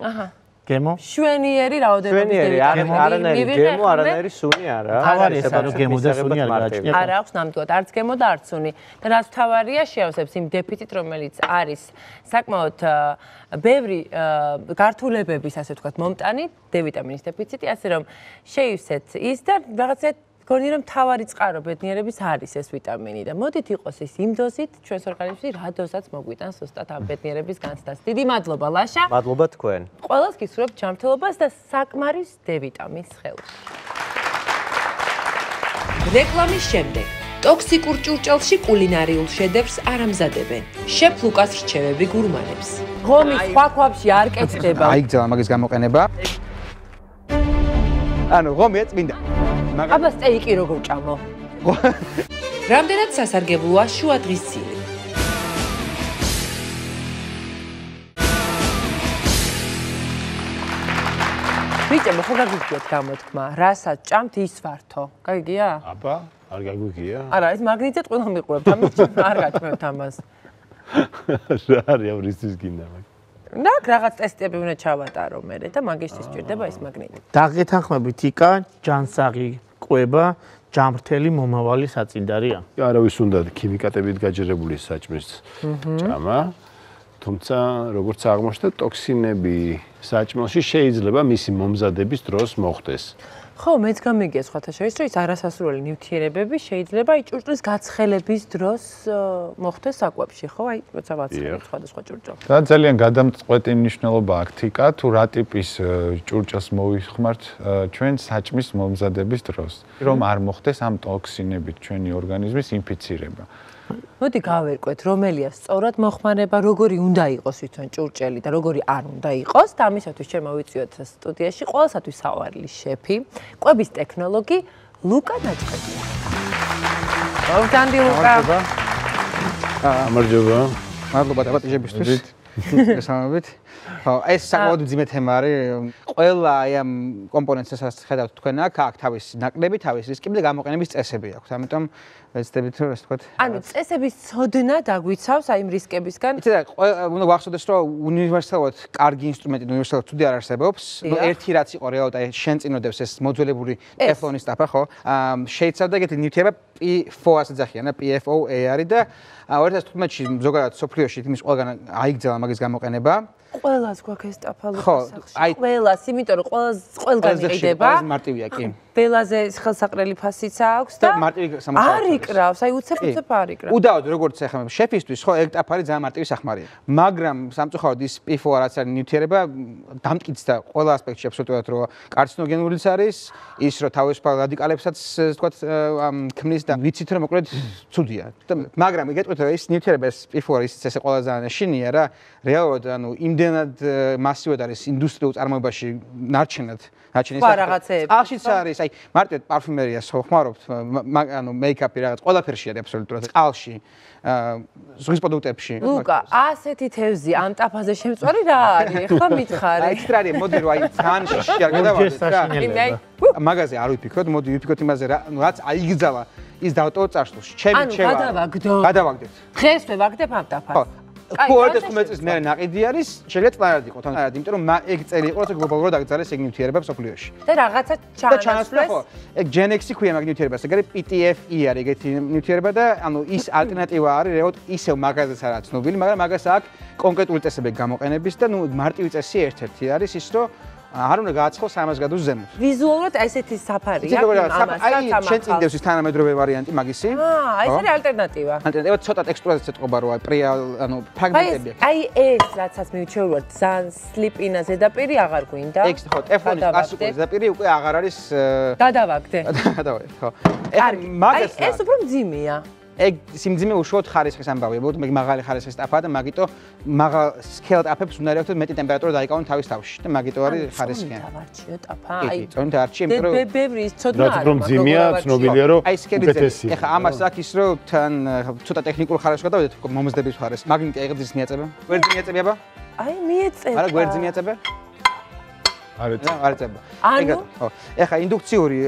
აჰა გემო შვენიერი რაოდენობა არანაირი გემო არანაირი სუნი არა ავარია სადო გემო და სუნი არ გააჩნია არა აქვს ნამდვილად არც გემო და არც სუნი და რაც თავარია შეავსებს იმ დეფიციტ რომელიც არის საკმაოდ ბევრი გართულებების ასე ვთქვათ მომტანი დ ვიტამინის დეფიციტი ასე რომ შეივსეთ ის და რაღაცა გონი რომ თავარი წყარო ბედნიერების არის ეს ვიტამინი და მოდით იყოს ეს იმ დოზით ჩვენს ორგანიზმში რა დოზაც მოგვიტანს ზუსტად ამ ბედნიერების განცდას. დიდი მადლობა ლაშა. მადლობა თქვენ. ყველას გისურვებ ჯანმრთელობას და საკმარის დ ვიტამინს ხელს. რეკლამის შემდეგ ტოქსიკურ ჭურჭელში კულინარიულ შედევრს არ ამზადებენ. შეფ ლუკას რჩევები გურმანებს. ღომი სხვა ქვაბში არ კეთდება. აი ძალა მაგის გამოყენება. ანუ ღომი ეწმინდა. Აბა სტეიკი როგორ ჭამო? რამდენად სასარგებლოა შუა დღის ძილი? ვიჭებო, ხო გაგვიგიათ გამოთქმა, რასაც ჭამთ ის ვართო. გაიგია? აბა, არ გაგვიგია. არა, ეს მაგნიტზე ყველამ იყურებთ, ამიტომ არ გაჩნევთ ამას. რა არის ამ რისის გინდა მაგ? და რაღაც ტესტები უნდა ჩავატარო მე და მაგისტრის ჭირდება ეს მაგნიტი. დაგეთანხმები თიკა, ჯანსაღი, კვება, ჯამრთელი მომავალი საწინდარია. არავის უნდა ქიმიკატებით გაჯერებული საჭმლის ჭამა, თუმცა როგორც აღმოჩნდა, ტოქსინები საჭმელში შეიძლება მისი მომზადების დროს მოხდეს. ხო, მეც გამიგია სხვათა შეიძლება ის არასასურველი ნივთიერებები შეიძლება ჭურჭლის გაცხელების დროს მოხდეს საკვებში, ხო? აი, როცა ვაცხელებ სხვადასხვა ჭურჭელს. და ძალიან გადამწყვეტი მნიშვნელობა აქვს თიკა, თუ რა ტიპის ჭურჭელს მოვიხმართ ჩვენ საჭმლის მომზადების დროს, რომ არ მოხდეს ამ ტოქსინებით ჩვენი ორგანიზმის ინფიცირება. მოდი გავერკვეთ, რომელია სწორად მოხმარება, როგორი უნდა იყოს თვითონ ჭურჭელი და როგორი არ უნდა იყოს. და ამისათვის შემოვიწვიოთ სტუდიაში ყველასათვის სავარელი შეფი, კვების ტექნოლოგი ლუკა ნაჭყედია. მოგდანდი ლუკა. აა, მადლობა. მადლობა დაბატიჟებისთვის. გესალმებით. ეს საკმაოდ ძიმე თემა არის. ყველა აი ამ კომპონენტს რასაც ხედავთ თქვენ აქ, აქ თავის ნაკლები, თავის რისკი და გამოყენების წესები აქვს. ამიტომ ვეცდებით რომ ასე ვთქვათ. ანუ წესების ცოდნა დაგვიცავს აი ამ რისკებისგან. იცი რა, უნდა გვახსოვდეს რომ უნივერსალურად კარგი ინსტრუმენტი, უნივერსალურად ცუდი არ არსებობს. ნუ ერთი რაც იყო რეალურად აი შენ წინოდებს ეს მოძველებული ტეფლონის ტაფა, ხო? შეიცავდა ეგეთი ნივთიერება P four-ს ეძახიან, P F O A არის და ორი ათას თხუთმეტში ზოგადად სოფლიოში თითქმის ყველგან აიგზალა მაგის გამოყენება. ყველას გვაქვს ეს ტაფა ლუკასახში. ყველას, იმიტომ რომ ყველას ყველგან იყიდება. ეს მარტივია კი. ბელაზე ხელსაყრელი ფასიცა აქვს და არ იკრავს, აი უცებ უცებ არ იკრავს. უდაოდ როგორც ახლა შეფისთვის ხო ეგ ტაფარი ძალიან მარტივი სახმარია. მაგრამ სამწუხაროდ ის P four რაც არის ნივთიერება დამტკიცდა ყველა ასპექტში აბსოლუტურად რომ კარცინოგენურიც არის, ის რომ თავისუფალ რადიკალებსაც თქვათ ქმნის და ვიცით რომ მოკლედ ცუდია. მაგრამ იგეტყვით რომ ეს ნივთიერება ეს P four ისიც ესე ყველა ძალიან შინია რა. რეალურად ანუ იმდენად მასიურად არის ინდუსტრიულ წარმოებაში ნარჩენად, ნარჩენის ახალ. ახშიც არის აი მარტივად პარფიუმერიას ხმარობთ, ანუ მეიკაპი რაღაც ყველაფერში არის აბსოლუტურად. წყალში, ზღვის პროდუქტებში. ლუკა, ასეთი თევზი ამ ტაფაზე შემწვარი რა არის? ეხლა მითხარ. აი ექსტრარია, მოდი რომ აი თან არ გადავარდეთ რა. მაგაზე არ ვიფიქროთ, მოდი ვიფიქროთ იმაზე რა, რაც აიგზალა ის დავტოვოთ წარსულში. ჩემი ჩევა. ანუ გადავაგდო. გადავაგდეთ. დღეს ვევაგდებ ამ ტაფას. ორი ათას თხუთმეტი წლის მერე ნაყიდი არის, შეიძლება წლად იყოთ, ანუ იმიტომ რომ ეგ წელი იყო, როცა გლობალურად აკრძალეს ეგ ნივთიერება სოფლიოში. და რაღაცა ჩანასწრეს. ეგ ჯენექსი ქვია მაგ ნივთიერებას, ეგ არის P T F E არის ეგეთი ნივთიერება და ანუ ის ალტერნატივა არის რეალურად ისევ მაგაზეც არაა ცნობილი, მაგრამ მაგას აქვს კონკრეტული წესები გამოყენების და ნუ მარტივი წესი ერთ-ერთი არის ის რომ არ უნდა გააცხოს სამას გრადუსს ზემოთ. ვიზუალურად ესეთი საფარია, ამას რა შეჭინდებს ის თანამედროვე ვარიანტი მაგისი. აა, ეს არის ალტერნატივა. ალტერნატივა ცოტა ტექსტურაზეც ეტყობა რა, პრიალ, ანუ ფრაგმენტებია. აი, ეს რაცაც მივჩვეულვართ, ძალიან სლიპინა ზედაპირი აღარ გვინდა. ეგ ხო, ტეფონის ასაკის ზედაპირი უკვე აღარ არის. გადავაგდე. გადავაგდე, ხო. აი, მაგას. აი, ეს უფრო მძიმეა. სიმძიმე უშუალოდ ხარისხის ამბავია, მოდი მაღალი ხარისხის ტაფა და მაგიტო მაღალ სქელ ტაფებს უნდა რეაქციოთ მეტი ტემპერატურა დაიკავონ თავის თავში და მაგიტო არის ხარისხიანი. ცოტა არჩიო ტაფა. აი, ცოტა არჩიო, იმიტომ რომ ბევრი ცოტა არის. რომ ძიმია, ცნობილია რომ უკეთესია. ეხა ამას აქ ის რომ თან ცოტა ტექნიკურ ხარისხს გადავედეთ მომზადების ხარისხს. მაგნიტი ეგზის მიაწება. გვერდზე მიაწები აბა? აი, მიაწება. არა, გვერდზე მიაწება. Ara arteba. Ega, ega indukcიური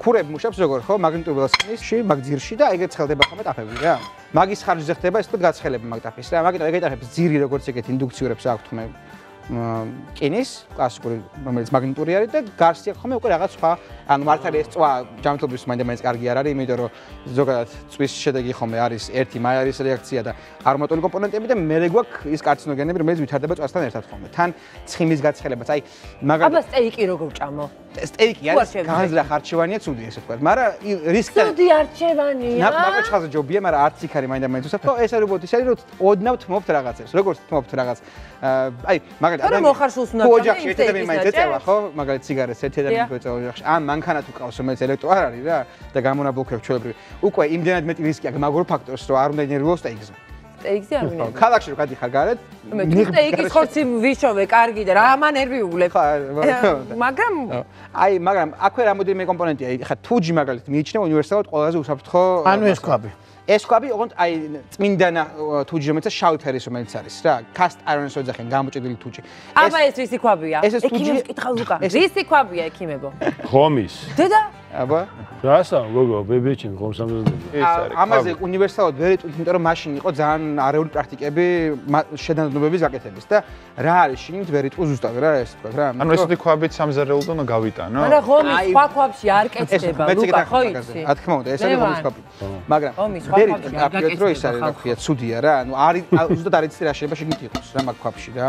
ქურები მუშებს როგორ ხო მაგნიტურ ველსკნისში, მაგ ძირში და ეგეც ხელდება ხოლმე ტაფები რა. მაგის ხარჯზე ხდება ეს თქო გაცხელება მაგ ტაფის რა. მაგიტო ეგ ეტაფებს ძირი როგორც ეგეთ ინდუქციურებს აქვს თუმე კინის კლასიკური რომელიც მაგნიტური არის და გარს აქვს ხოლმე უკვე რაღაც სხვა ანუ მართალი ეს წვა ჯანმრთელობის მაინდამაინც კარგი არ არის იმიტომ რომ ზოგადად წვის შედეგი ხოლმე არის ერთი მაიარის რეაქცია და არომატული კომპონენტები და მერე გვაქვს ის კარცინოგენები რომელიც ვითარდება წვასთან ერთად ხოლმე თან ცხიმის გაცხელებაც აი მაგალითად აბა სტეიკი როგორ ჭამო სტეიკი არის განზრა ხარჩევანია ცუდი ესე ვთქვათ მაგრამ რისკი ცუდი არჩევანია ნახ მაგა ხაზე ჯობია მაგრამ არც იქ არის მაინდამაინც უსაფრთხო ეს არის უბრალოდ ის არის რომ ოდნავ თმობთ რაღაცებს როგორც თმობთ რაღაც აი Ara moxarshus na. Ojaxhi etedemi maitz etzeva kho, magalit sigaretz etedemi etzewa ojaxhi. Am mankanat uqavs რომელიც ელექტრო არ არის რა და გამონაბლოკებს ჩვეულებრივ. Უკვე იმდენად მეტი რისკი აქვს მაგურ ფაქტორს რომ არ უნდა ენერვიოს სტეიკზე. სტეიკზე არ ვინერვიოს. ქალაქში რომ გადიხარ გარეთ, სტეიკის ხორცი ვიშოვე კარგი და რა ამანერვიულებ. მაგრამ აი, მაგრამ აქვე რამოდენიმე კომპონენტია. ხა თუჯი მაგალითად მიიჩნევა უნივერსალურად ყველაზე უსაფრთხო. ანუ ეს კვაბი. ეს კვაბი ოღონდ აი წმინდანა თუჯი რომელიც შავი ფერის რომელიც არის რა cast iron-ის ოჯახი გამოჭედილი თუჯი აბა ეს რისი ქვაბია ექიმებს კითხავ უკან რისი ქვაბია ექიმებო ხომის დედა აბა რასა გოგო ბებიჩინ ხომს ამზადებდა ეს არის ამაზე უნივერსალურად ვერ იტყვით იმიტომ რომ მაშინ იყო ძალიან არეული პრაქტიკები შედანებების გაკეთების და რა არის შინით ვერ იტყვი ზუსტად რა ეს თქვა რა ანუ ესეთი ქვაბით სამზარეულოდ უნდა გავიტანო არა ხომის სხვა ქვაბში არ კეთდება ლუკა ხო იცი რა თქმა უნდა ეს არის ხომის ქვაბი მაგრამ ხომის ვერიტყვი აკეთეთ რო ის არის რა ქვია ცუდია რა ანუ არის ზუსტად არ იცი რა შეიძლება შეგით იყოს რა მაგ ქვაბში რა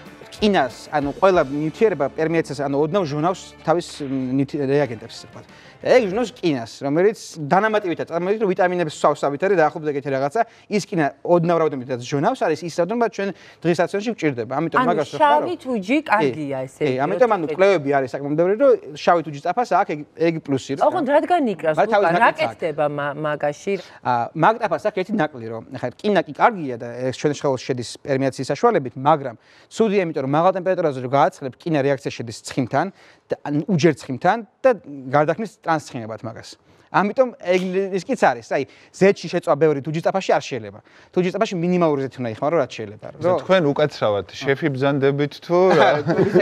კინას ანუ ყველა ნივთიერება პერმიაციას ანუ ოდნავ ჟონავს თავის რეაგენტებს თქვა. ეგ ჟონავს კინას, რომელიც დანამატივითა წარმოიდგინეთ რომ ვიტამინებს სავსავით არის დაახლოებით ეგეთი რაღაცა, ის კინა ოდნავ რაოდენობითაც ჟონავს არის ის რადგან ჩვენ დღის საცხოვრში გვჭირდება. ამიტომ მაგას რა ხარ? ანუ შავი თუჯი კარგია ესე. ე, ამიტომ ანუ კლეები არის საკმამდე რომ შავი თუჯის ტაფას აქ ეგ ეგ პლუსი რა. ოღონდ რადგან იკრავს, რა კეთდება მაგაში? მაგ ტაფას აქ ერთი ნაკლი რომ ხა კინა კი კარგია და ეს ჩვენ შეხედულში შედის პერმიაციის საშუალებით, მაგრამ ცუდია იმიტომ რომ მაღალ ტემპერატურაზე რომ გააცხლებ კინა რეაქცია შედის ცხიმთან და უჯერ ცხიმთან და გარდაქმნის ტრანსცხიმებად მაგას. ამიტომ ეგრისკიც არის, აი, ზეთში შეწვა ბევრი თუჯის ტაფაში არ შეიძლება. თუჯის ტაფაში მინიმალური ზეთი უნდა იხმარო, რაც შეიძლება. ზეთ თქვენ უკაცრავად შეფიბზანდებით თუ რა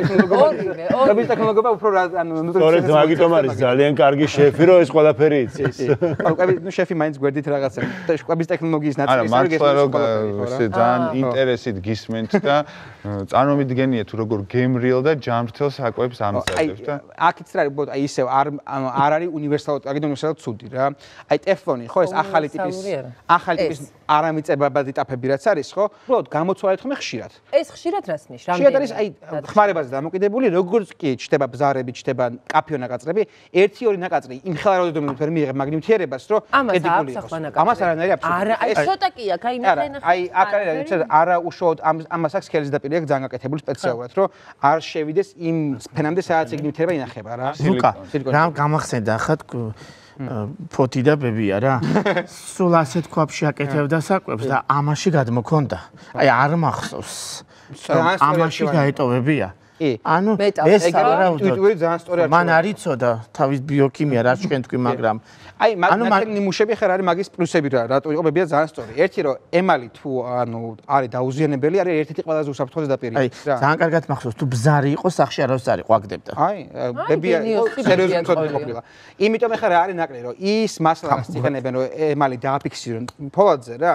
ტექნოლოგია. ორი ტექნოლოგია უფრო რა ანუ სწორედ მაგიტომ არის ძალიან კარგი შეფი, რომ ეს ყველაფერი იცის. ანუ კვები, ნუ შეფი მაინც გვერდით რაღაცა. კვების ტექნოლოგიის ნაწილი არის გესმის. არა, მაგრამ ესე ძალიან ინტერესით გისმენთ და წარმოიდგენიათ თუ როგორ გემრიელ და ჯანმრთელ საკვებს ამზადებთ და აქიც რა არის, აი ისევ არ არ არის უნივერსალურად, აგეთ უნივერსალურად ცუდი რა. აი ტეფლონი ხო ეს ახალი ტიპის ახალი ტიპის არამიწებადი ტაფები რაც არის ხო? უბრალოდ გამოცვალეთ ხოლმე ხშირად. ეს ხშირად რას ნიშნავს? ხშირად არის აი ხმარებაზე დამოკიდებული, როგორც კი ჩდება ბზარები, ჩდება კაფეო ნაკაწრები, ერთი ორი ნაკაწრი იმ ხელაროდენობით ვერ მიიღებ მაგ ნივთიერებას, რომ ედიკული იყოს. ამას არანაირი აბსოლუტურად. არა, ეს ცოტა კი აქ აიმახენა. აი აქ არის რა, არა უშუალოდ ამ ამას აქ სქელის დაპირი აქ ძალიან გაკეთებული სპეციალურად, რომ არ შევიდეს იმ ფენამდე სადაც ეგ ნივთიერება ინახება რა. ზუკა, რა გამახსენდა ხა ფოთი და ბებია რა. სულ ასეთ ქვაბში აკეთებდა საკვებს და ამაში გადმოქონდა. აი არ მახსოვს. ამაში გაეტოვებია. ანუ ეს არაუბრად ძალიან სწორი არის. მან არიწოდა თავის ბიოქიმია რა ჩვენ თქვი, მაგრამ აი მაგ ნიმუშები ხარ არის მაგის პლუსები რა. რატო იყო ბებია ძალიან სწორი. ერთი რომ ემალი თუ ანუ არის დაუზიანებელი, არის ერთ-ერთი ყველაზე უსაფრთხო ზედაპირი. აი ძალიან კარგად მახსოვს, თუ ბზარი იყო სახში არავის არ იყო აგდებდა. აი ბებია სერიოზული ცოტა ყოფილა. იმიტომ ხარ არის ნაკლი რომ ის მასალას იყენებენ რომ ემალი დააფიქსირონ ფოლადზე რა.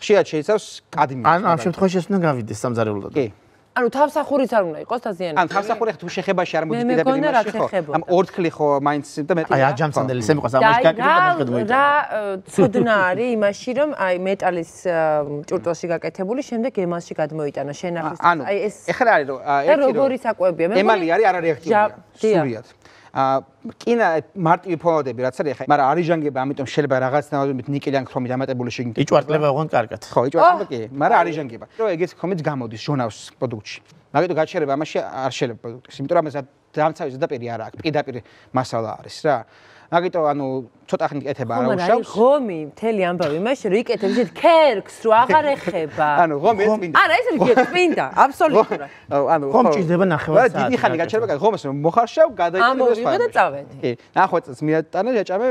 ხშირად შეიცავს კადმიუმს. ანუ ამ შემთხვევაში ეს უნდა გავიდეს სამზარეულოდან. კი. ანუ თავსახურიც არ უნდა იყოს დაზიანებული. ან თავსახური ხა თუ შეხებაში არ მოდიჭდებიან იმაში ხო? ამ ორთქლი ხო მაინც და მეტი. აი აჯამსანდელი სემყავს ამაში გაკეთებული. და ცოდნა არის იმაში რომ აი მეტალის ჭურჭელში გაკეთებული, შემდეგ ემალში გადმოიტანა შენახვის. აი ეს ეხლა არის რომ ერთი რომ როგორი საკვებია მე ემალი არის არარეაქტიული. სულიად. კინა მარტივი ფონოდები რაც არის ხა, მაგრამ არის ჟანგები, ამიტომ შეიძლება რაღაც ნამდვილად ნიკელიან ქრომით დამატებული შეგინდა. იჭვარდება ოღონ კარგად. ხო, იჭვარდება კი, მაგრამ არის ჟანგება. რომ ეგეც ქრომიც გამოდის ჟონავს პროდუქტში. მაგიტომ გაჩერება ამაში არ შეიძლება პროდუქტს, იმიტომ რომ ეს დამცავი ზედაპირი არ აქვს, პირდაპირ მასალა არის რა. მაგიტომ ანუ ცოტა ხნით ეკეთება არა უშავს. მაგრამ ღომი მთელი ამბავი მაშინ რომ იკეთებს ისეთ ქერქს რომ აღარ ეხება. ანუ ღომი წმინდა. არა ეს იგი წმინდა, აბსოლუტურად. ანუ ხომ ჭირდება ნახევარი საათი. დიდი ხანი გაჩერება ღომს მოხარშავ გადაიწევს სხვა. ამოვიღე და წავედი. კი, ნახევარი წელს მიატანა ჯაჭამე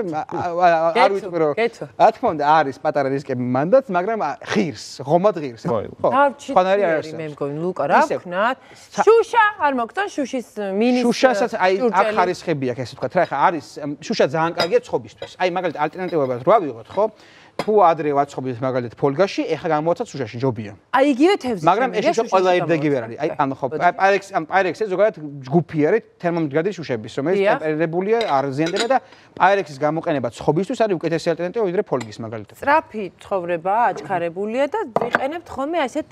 არ ვიტყვი რომ რა თქმა უნდა არის პატარა რისკები მანდაც, მაგრამ ღირს, ღომად ღირს. ხო. ხანარი არის. მე მგონი ლუკა რა ვქნათ. შუშა არ მოგწონს შუშის მინის. შუშასაც აი აქ ხარისხები აქვს ესე ვთქვათ რა ხა არის შუშა ძალიან კარგია ცხობისთვის. აი მაგალითად ალტერნატივებად რა ვიღოთ, ხო? თუ ადრე ვაცხობდით მაგალითად ფოლგაში, ეხა გამოვაცათ სუშაში ჯობია. აი იგივე თევზი. მაგრამ ეს შუშა ყველა ებდეგი ვერ არის. აი ანუ ხო, პაირექს ამ პაირექსზე ზოგადად ჯგუფი არის თერმომდგრადი შუშების, რომელიც დაპერებულია, არ ზიანდება და პაირექსის გამოყენება ცხობისთვის არის უკეთესი ალტერნატივა ვიდრე ფოლგის მაგალითად. სწრაფი ცხოვრება აჩქარებულია და იყენებთ ხოლმე ასეთ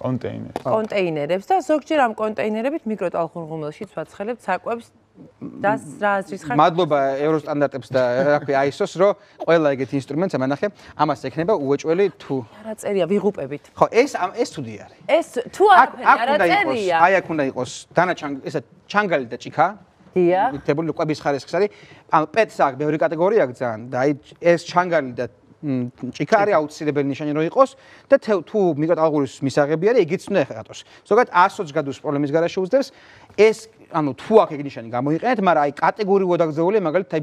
კონტეინერებს. კონტეინერებს და ზოგჯერ ამ კონტეინერებით მიკროტალღურ ღუმელშიც ვაცხელებთ საკვებს. That's that's just. Madloba Eurostandard da ISOs ro oila eget instruments amanakhe amas ekneba uveçveli tu. Ara tseria viqupebit. Kho es am es tu di ari. Es tu araferi ara tseria. Ai ak unda iqos danaçang esa changali da chika. Dia. Tebuli qobis xarisks ari. Am pets ak mevri kategoria ak zan da ai es changali da chika ari autsirebeli nishani ro iqos da tu mikrotalğuris misağebi ari egits unda eqatos. Zogat one hundred ოცს gadus problemis garashi uzdeps es ანუ თუ აქ ეგნიშანი გამოიყენეთ, მაგრამ აი კატეგორიულად აგზეულია მაგალითად აი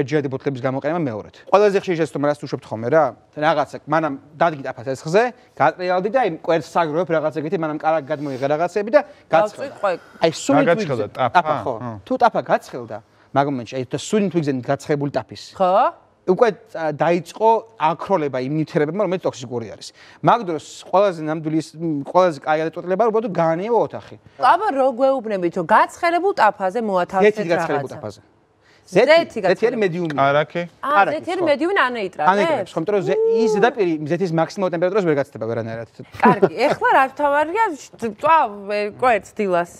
ერთჯერადი ბოთლების გამოყენება მეორედ. ყველაზე ხშირი შეცდომა რაც უშვებთ ხოლმე რა, რაღაცა მანამ დადგით აფას ეს ხზე, გატრიალდი და აი კვერს საგროვებ რაღაცა ეგეთი მანამ კარგად გამოიღე რაღაცები და გაცხელდა. აი სულით გაცხელდა ტაფა. ხო. თუ ტაფა გაცხელდა, მაგომენტში აი და სულით ვიგზენით გაცხებული ტაფის. ხო? უკვე დაიწყო აკროლება იმ ნივთიერებებმა, რომელიც ტოქსიკური არის. მაგდროს ყველაზე ნამდვილი ყველაზე კაი ადეწოთლება უბრალოდ გაანიება ოთახი. აბა რო გვეუბნებით, რომ გაცხელებულ ტაფაზე მოათავსეთ რაღაცა. ზეთი გაცხელებულ ტაფაზე. ზეთი, ზეთი არის მედიუმი. არაქი? აა, ზეთი არის მედიუმი ანეიტრალებს. ანეიტრალებს, ხომ თორე ის ზედაპირი ზეთის მაქსიმალურ ტემპერატურას ვერ გაცდება ვერანაირად. კარგი, ეხლა რა თავარია, წვა კვერც დილას.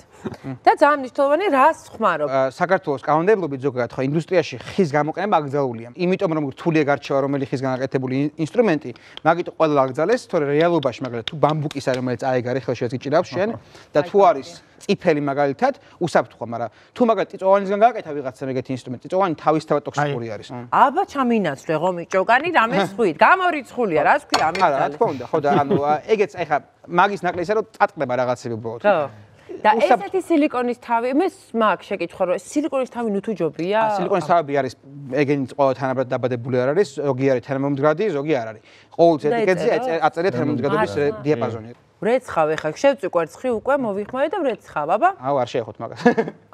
და ძალიან მნიშვნელოვანი რას ხმარობ. საქართველოს კანონმდებლობით ზოგადად ხო ინდუსტრიაში ხის გამოყენება აკრძალულია. იმიტომ რომ რთულია გარჩევა რომელი ხის განაკეთებული ინსტრუმენტი, მაგით ყველა აკრძალეს, თორე რეალობაში მაგალითად თუ ბამბუკისა რომელიც აეგარი ხელში ეჭირავს შენ და თუ არის წიფელი მაგალითად უსაფრთხოა, მაგრამ თუ მაგალითად წიწოვანისგან გააკეთა ვიღაცა მეგეთი ინსტრუმენტი, წიწოვანი თავისთავად ტოქსიკური არის. აბა ჩამინაცვლე ღომი ჭოგანი რამეს ხუით, გამორიცხულია, რა თქვია ამის. არა, რა თქმა უნდა, ხო და ანუ ეგეც აი ხა მაგის ნაკლისაა რომ წატყდება რაღაცები უბრალოდ. ხო. და ესეთი სილიკონის თავი მე მაგ შეკითხო რომ სილიკონის თავი ნუ თუ ჯობია? სილიკონის თავი არის ეგენი ყველა თანაბრად დაბადებული არ არის, ზოგი არის თერმომდგრადი, ზოგი არ არის. ყოველ ეტიკეტზე აწერია თერმომდგრადობის დიაპაზონი. ვრეცხავ ეხა შევწვი კვერცხი უკვე მოვიხმარე და ვრეცხავ აბა? აუ არ შეეხოთ მაგას.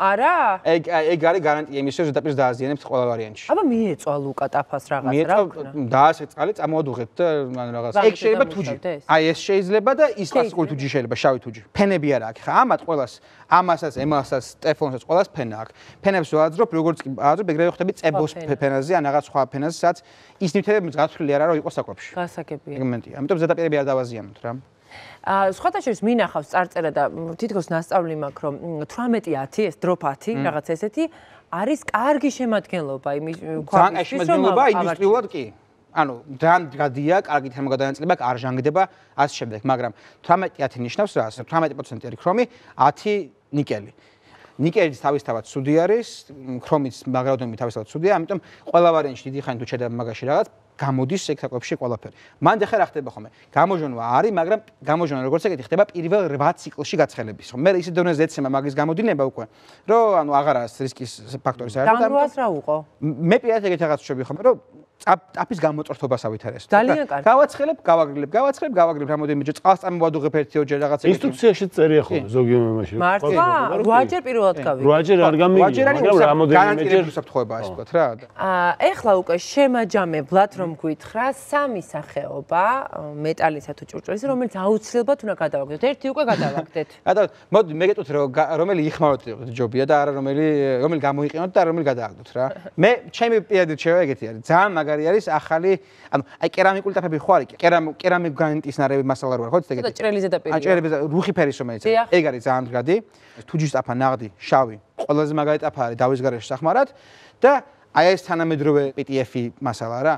არა? ეგ ეგ არის გარანტია იმის რომ ზედაპირს დააზიანებს ყველა ვარიანტში. აბა მიეწვა ლუკა ტაფას რაღაც რა ვქნა. მიეწვა დაასე წყალი წამოვადუღებ და ანუ რაღაც. ეგ შეიძლება თუჯი. აი ეს შეიძლება და ის კლასიკური თუჯი შეიძლება, შავი თუჯი. ფენები არა აქვს ხა? ამათ ყველას, ამასაც, ემასაც, ტეფონსაც ყველას ფენა აქვს. ფენებს ვაძრობ, როგორც კი აძრობ, ეგრევე ხდები წებოს ფენაზე ან რაღაც სხვა ფენაზე, სადაც ის ნივთები გათვლილი არ არა რომ იყოს საკვებში. გასაგებია. ეგმენტია. ამიტომ ზედაპირები არ დავაზიანოთ რა. სხვათაშორის მინახავს წარწერა და თითქოს ნასწავლი მაქვს რომ თვრამეტი ათი ეს დროპათი რაღაც ესეთი არის კარგი შემადგენლობა იმის ქვაბის შემადგენლობა ინდუსტრიულად კი ანუ ძალიან გადია კარგი თერმოგადანაწილება არ ჟანგდება ასე შემდეგ მაგრამ თვრამეტი ათი ნიშნავს რა თვრამეტი პროცენტი არის ქრომი ათი ნიკელი ნიკელის თავისთავად ცუდი არის ქრომის მაგალითად თავისთავად ცუდია ამიტომ ყველა ვარიანტში დიდი ხანი თუ შედება მაგაში რაღაც გამოდის ეგ საკვებში ყველაფერი. მანდ ახლა რა ხდება ხოლმე? გამოჟონვა არის, მაგრამ გამოჟონა როგორც ეგეთი ხდება პირველ რვა ციკლში გაცხელების. მე ისე დონეზე ეცემა მაგის გამოდინება უკვე, რომ ანუ აღარაა რისკის ფაქტორის არ არის. დამრუას რა უყო? მე პირადად ეგეთ რაღაც შევი ხოლმე, რომ Apis gamut or Tobasa with us. Talian, Kawatslip, Kawagli, Kawatslip, Kawagli, Hamodim, just asked and what do Repetio Jagats. Institution, Zogu, Martin, Roger, Roger, Roger, Roger, Echlauka, Shema Jame, Platrum quit, Hras, Sami Saheoba, met Alice to Churches, Roman House, Silva to Nakadog, there you got adopted. I don't not make it to Romeli Hmart, Jobiada, Romeli, Romelgamu, Romilgadagotra. May Chemi Pia de Cheregatia, Zam. Არის ახალი, ანუ აი კერამიკული ტაფები ხო არის? კერამიკ გრანიტის ნარევი მასალა რო არ ხოთ ეგეთი. აჭრელი ზედაპირი. აჭრელი რუხი ფერის რომელიც არის. ეგ არის ძალიან მდგრადი. თუჯის ტაფა ნაღდი, შავი, ყველაზე მაგარი ტაფა არის დავის გარეშე სახმარად და აი ეს თანამედროვე პი T ეფ-ი მასალა რა.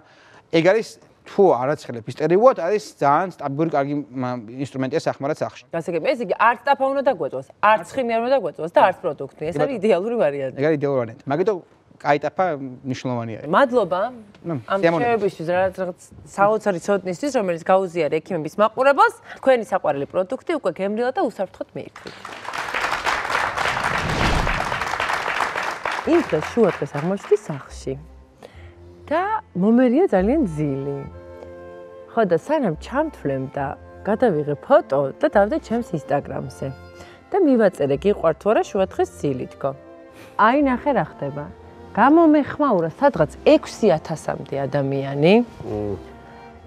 ეგ არის თუ არაცხელებს ისტერიუოდ არის ძალიან სტაბილური კარგი ინსტრუმენტია სახმარად სახში. გასაგებია, ესე იგი არც ტაფა უნდა დაგვეწოს, არც ხიმი არ უნდა დაგვეწოს და არც პროდუქტი. ეს არის იდეალური ვარიანტი. ეგ არის იდეალური ვარიანტი. მაგიტომ Aitapa Nishlovania. Madloba, I'm nervous. South Arizona is Roman's Gauzia, Ekim Bismarck or a boss, Queen is a quality product, you can get out of hot milk. If the short was a much disarchi, Ta Momelia Zalin Zilli. How the son of Champ Flame got a report or that of the Champs Instagram say. The Mivats and a gift or Torah short Silitko. I know her. გამომეხმაურა სადღაც ექვსი ათასამდე ადამიანი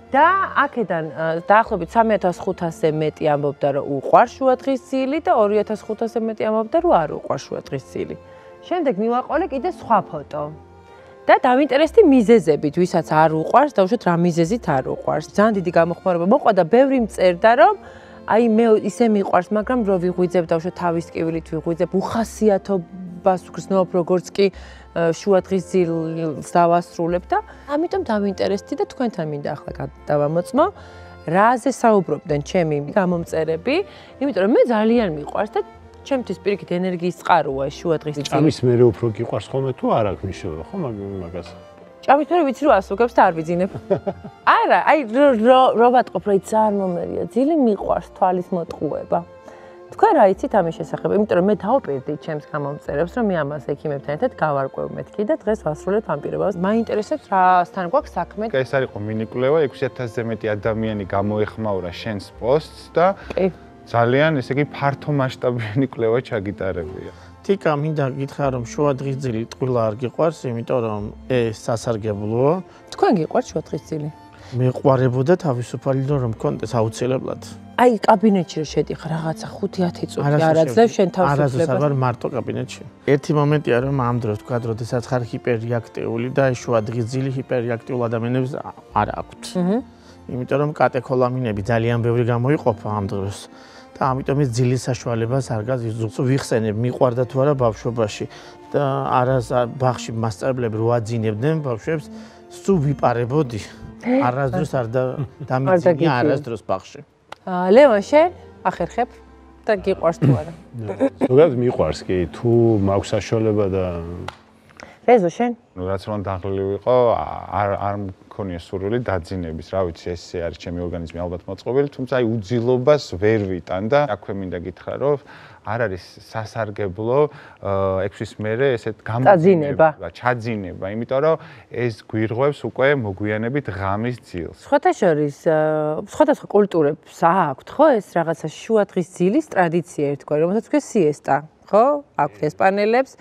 და აქედან დაახლოებით სამი ათას ხუთასზე მეტი ამბობდა რომ უყვარს შუადღის ძილი და ორი ათას ხუთასზე მეტი ამბობდა რომ არ უყვარს შუადღის ძილი. Შემდეგ მივაყოლე კიდე სხვა ფოტო და დავინტერესდი მიზეზებით, ვისაც არ უყვარს და უშოთ რა მიზეზით არ უყვარს. ძალიან დიდი გამოხმაურება მოყვა და ბევრი მწერდა რომ აი მე ისე მიყვარს, მაგრამ რო ვიღვიძებ და უშოთ თავის ტკივილით ვიღვიძებ, უხასიათობას ვგრძნობ როგორც კი შუადღის ძილს დავასრულებ და ამიტომ დავინტერესდი და თქვენთან მინდა ახლა დავამოწმო რაზე საუბრობდნენ ჩემი გამომწერები, იმიტომ რომ მე ძალიან მიყვარს და ჩემთვის პირიქით ენერგიის წყაროა შუადღის ძილი. ამის მე უფრო გიყვარს ხოლმე თუ არ აქვს მნიშვნელობა, ხო მაგას? ჭამის მე ვიცი რომ ასუგებს და არ ვიძინებ. არა, აი რო ვატყობ რა ძალიან მომერია, ძილი მიყვარს თვალის მოტყუება. Თქვენ რა იცით ამის შესახებ? იმიტომ რომ მე დავუპირდი ჩემს გამომწერებს, რომ მე ამას ექიმებთან ერთად გავარკვევ მეთქი და დღეს ვასრულებ ამ პირობას. მაინტერესებს რასთან გვაქვს საქმე. ეს არისო მინიკვლევა, ექვსი ათასზე მეტი ადამიანი გამოეხმაურა შენს პოსტს და ძალიან, ესე იგი, ფართო მასშტაბიანი კვლევა ჩაგიტარებია. თიკა მინდა გითხრა რომ შუადღის ძილი ტყუილა არ გიყვარს, იმიტომ რომ ეს სასარგებლოა. თქვენ გიყვარს შუადღის ძილი? მეყვარებოდა თავისუფალი რომ კონტენტს აუცილებლად. Აი კაბინეტში შედიხ რაღაცა ხუთი ათი წუთი არ აძლევ შენ თავს უფლებას. არა, არა, მარტო კაბინეტში. ერთი მომენტია რომ ამ დროს თქვა, როდესაც ხარ ჰიპერიაქტიული და შუადღის ძილი ჰიპერიაქტიულ ადამიანებს არ აქვთ. იმიტომ რომ კატეხოლამინები ძალიან ბევრი გამოიყოფა ამ დროს. და ამიტომ ეს ძილის საშუალებას არ გაძლევს. ვიხსენებ, მიყვარდა თუ არა ბავშვობაში და არა ბაღში მასწავლებლები რო აძინებდნენ ბავშვებს, სულ ვიპარებოდი. Arrasdros არ დამიძინე არასდროს ბაღში. ლევანშე, ახერხებ და გიყვარს თუ არა? ზოგადად მიყვარს კი, თუ მაქვს საშუალება და რეზო შენ? რაც რომ დაღლილი ვიყო, არ არ მქონია სურვილი დაძინების, რა ვიცი, ეს არის ჩემი ორგანიზმი ალბათ მოწყობილი, თუმცა აი უძილობას ვერ ვიტან და აქვე მინდა გითხრა რომ არ არის სასარგებლო ექვსის მერე ესეთ გამოძინება, ჩაძინება, იმიტომ რომ ეს გვირღვევს უკვე მოგვიანებით ღამის ძილს. სხვათაშორის, სხვადასხვა კულტურებს აქვთ ხო ეს რაღაცა შუადღის ძილის ტრადიცია ერთგვარი, რომელსაც ქვია სიესტა. ხო, აქვთ ესპანელებს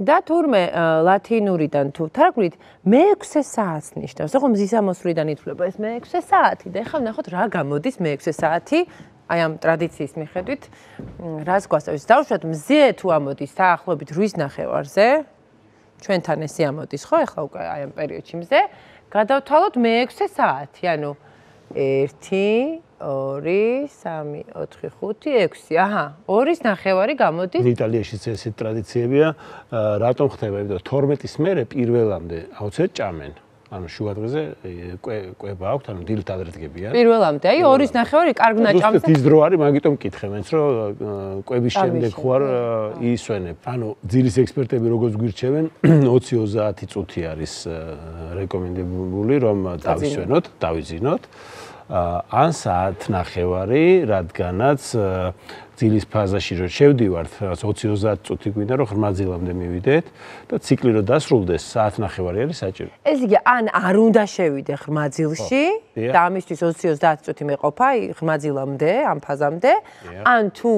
და თურმე ლათინურიდან თუ თარგმნით მეექვსე საათს ნიშნავს. ხო, მზისამოსვლიდან ითვლება ეს მეექვსე საათი და ეხლა ნახოთ რა გამოდის მეექვსე საათი. Აი ამ ტრადიციის მიხედვით რას გვასწავლის? დავუშვათ მზე თუ ამოდის დაახლოებით რვის ნახევარზე. ჩვენთან ესე ამოდის ხო? ეხლა უკვე აი ამ პერიოდში მზე. გადავთვალოთ მეექვსე საათი, ანუ ერთი, ორი, სამი, ოთხი, ხუთი, ექვსი. აჰა, ორის ნახევარი გამოდის. იტალიაშიც ესეთი ტრადიციებია, რატომ ხდება? იმიტომ რომ თორმეტის მერე პირველამდე აუცილებლად ჭამენ. ანუ შუადღზე კვება აქვთ, ანუ დილით ადრედგებიან. პირველამდე, აი ორის ნახევარი კარგ ნაჭამს. ის დრო არის, მაგიტომ მკითხე მეც, რომ კვების შემდეგ ხო არ ისვენებ. ანუ ძილის ექსპერტები როგორც გვირჩევენ, ოც ოცდაათი წუთი არის რეკომენდებული, რომ დავისვენოთ, დავიზინოთ. Ან საათ ნახევარი, რადგანაც ძილის ფაზაში რო შევდივართ, რაც ოც ოცდაათი წუთი გვინდა რომ ღრმა ძილამდე მივიდეთ და ციკლი რო დასრულდეს, საათი ნახევარი არის საჭირო. ეს იგი ან არ უნდა შევიდე ღრმა ძილში და ამისთვის ოც ოცდაათი წუთი მეყოფა ღრმა ძილამდე, ამ ფაზამდე, ან თუ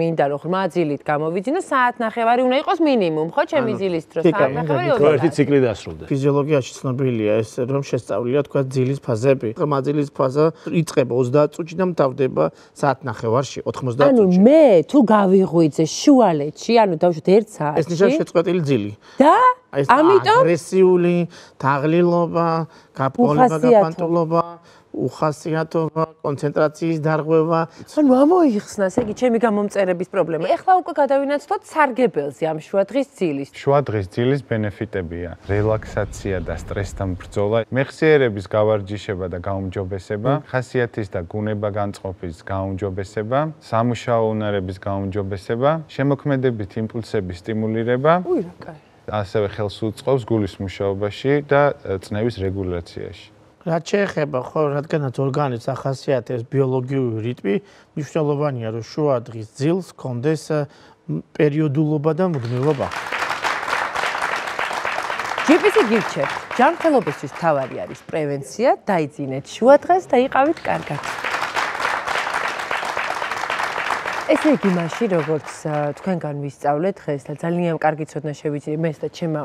მინდა რომ ღრმა ძილით გამოვიძინო, საათი ნახევარი უნდა იყოს მინიმუმ, ხო, ჩემი ძილის დრო საათი ნახევარი ერთი ციკლი დასრულდეს. ფიზიოლოგიაში ცნობილია ეს, რომ შესწავლილია თქვა ძილის ფაზები. ღრმა ძილის ფაზა იწყება ოცდაათი წუთში და მთავრდება საათი ნახევარში, ოთხმოცდაათი წუთში. ანუ მე თუ გავიღვიძე შუალედში, ანუ დავუშვით ერთ საათში. ეს ნიშნავს შეწყვეტილი ძილი. და ამიტომ აგრესიული თაღლილობა, გაპყოლება, გაპანტულობა, უხასიათობა, კონცენტრაციის დარღვევა. ანუ ამოიხსნა, ესე იგი, ჩემი გამომწერების პრობლემა. ეხლა უკვე გადავინაცვლოთ სარგებელზე ამ შუადღის ძილის. შუადღის ძილის ბენეფიტებია: რელაქსაცია და სტრესთან ბრძოლა, მეხსიერების გავარჯიშება და გაუმჯობესება, ხასიათის და გუნება განწყობის გაუმჯობესება, სამუშაო უნარების გაუმჯობესება, შემოქმედებით იმპულსების სტიმულირება. უი, რა კაი. ასევე ხელს უწყობს გულის მუშაობაში და წნევის რეგულაციაში. რაც შეეხება, ხო, რადგანაც ორგანიზმს ახასიათებს ბიოლოგიური რიტმი, მნიშვნელოვანია, რომ შუადღის ძილს ჰქონდეს პერიოდულობა და მუდმივობა. ჯი პი სი გირჩევთ, ჯანმრთელობისთვის მთავარი არის პრევენცია, დაიძინეთ შუადღეს და იყავით კარგად. ესე იგი, მაშინ, როგორც თქვენგან ვისწავლეთ დღეს, ძალიან კარგი ცოდნა შევიძინე მე და ჩემმა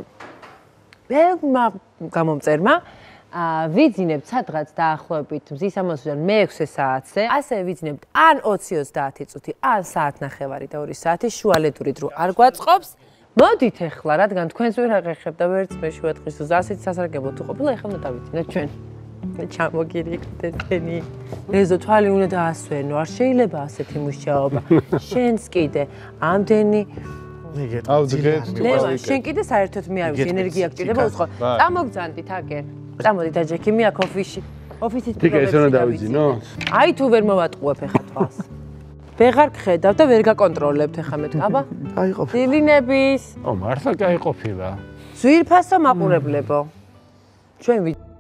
ველმა გამომწერმა. ვიძინებთ სადღაც დაახლოებით მზის ამოსვლიდან მეექვსე საათზე, ასევე ვიძინებთ ან ოც ოცდაათი წუთი, ან საათი ნახევარი და ორი საათი, შუალედური დრო არ გვაწყობს. მოდით ახლა, რადგან თქვენს ვერ აღეხებ და ვერც მე შუადღის ოცდაათი სასარგებლო თუ ყოფილა, ახლა უნდა დავიძინოთ ჩვენ. ჩამოგირიკლდეთ თენი. რეზო თვალი უნდა დაასვენო, არ შეიძლება ასეთი მუშაობა. შენს კიდე ამდენი ავდგეთ. ლევა, შენ კიდე საერთოდ მე არ ვიცი, ენერგია გჭირდება უცხო. წამოგძანდით აგერ. წამოდით აჯე ექიმი აქ ოფისში. ოფისის პრობლემებს. აი თუ ვერ მოვატყუებ ეხა თვალს. ვეღარ გხედავ და ვერ გაკონტროლებთ ეხა მე. აბა, გაიყოფა. დილინების. ო, მართლა გაიყოფილა. ძვირფასო მაყურებლებო. ჩვენ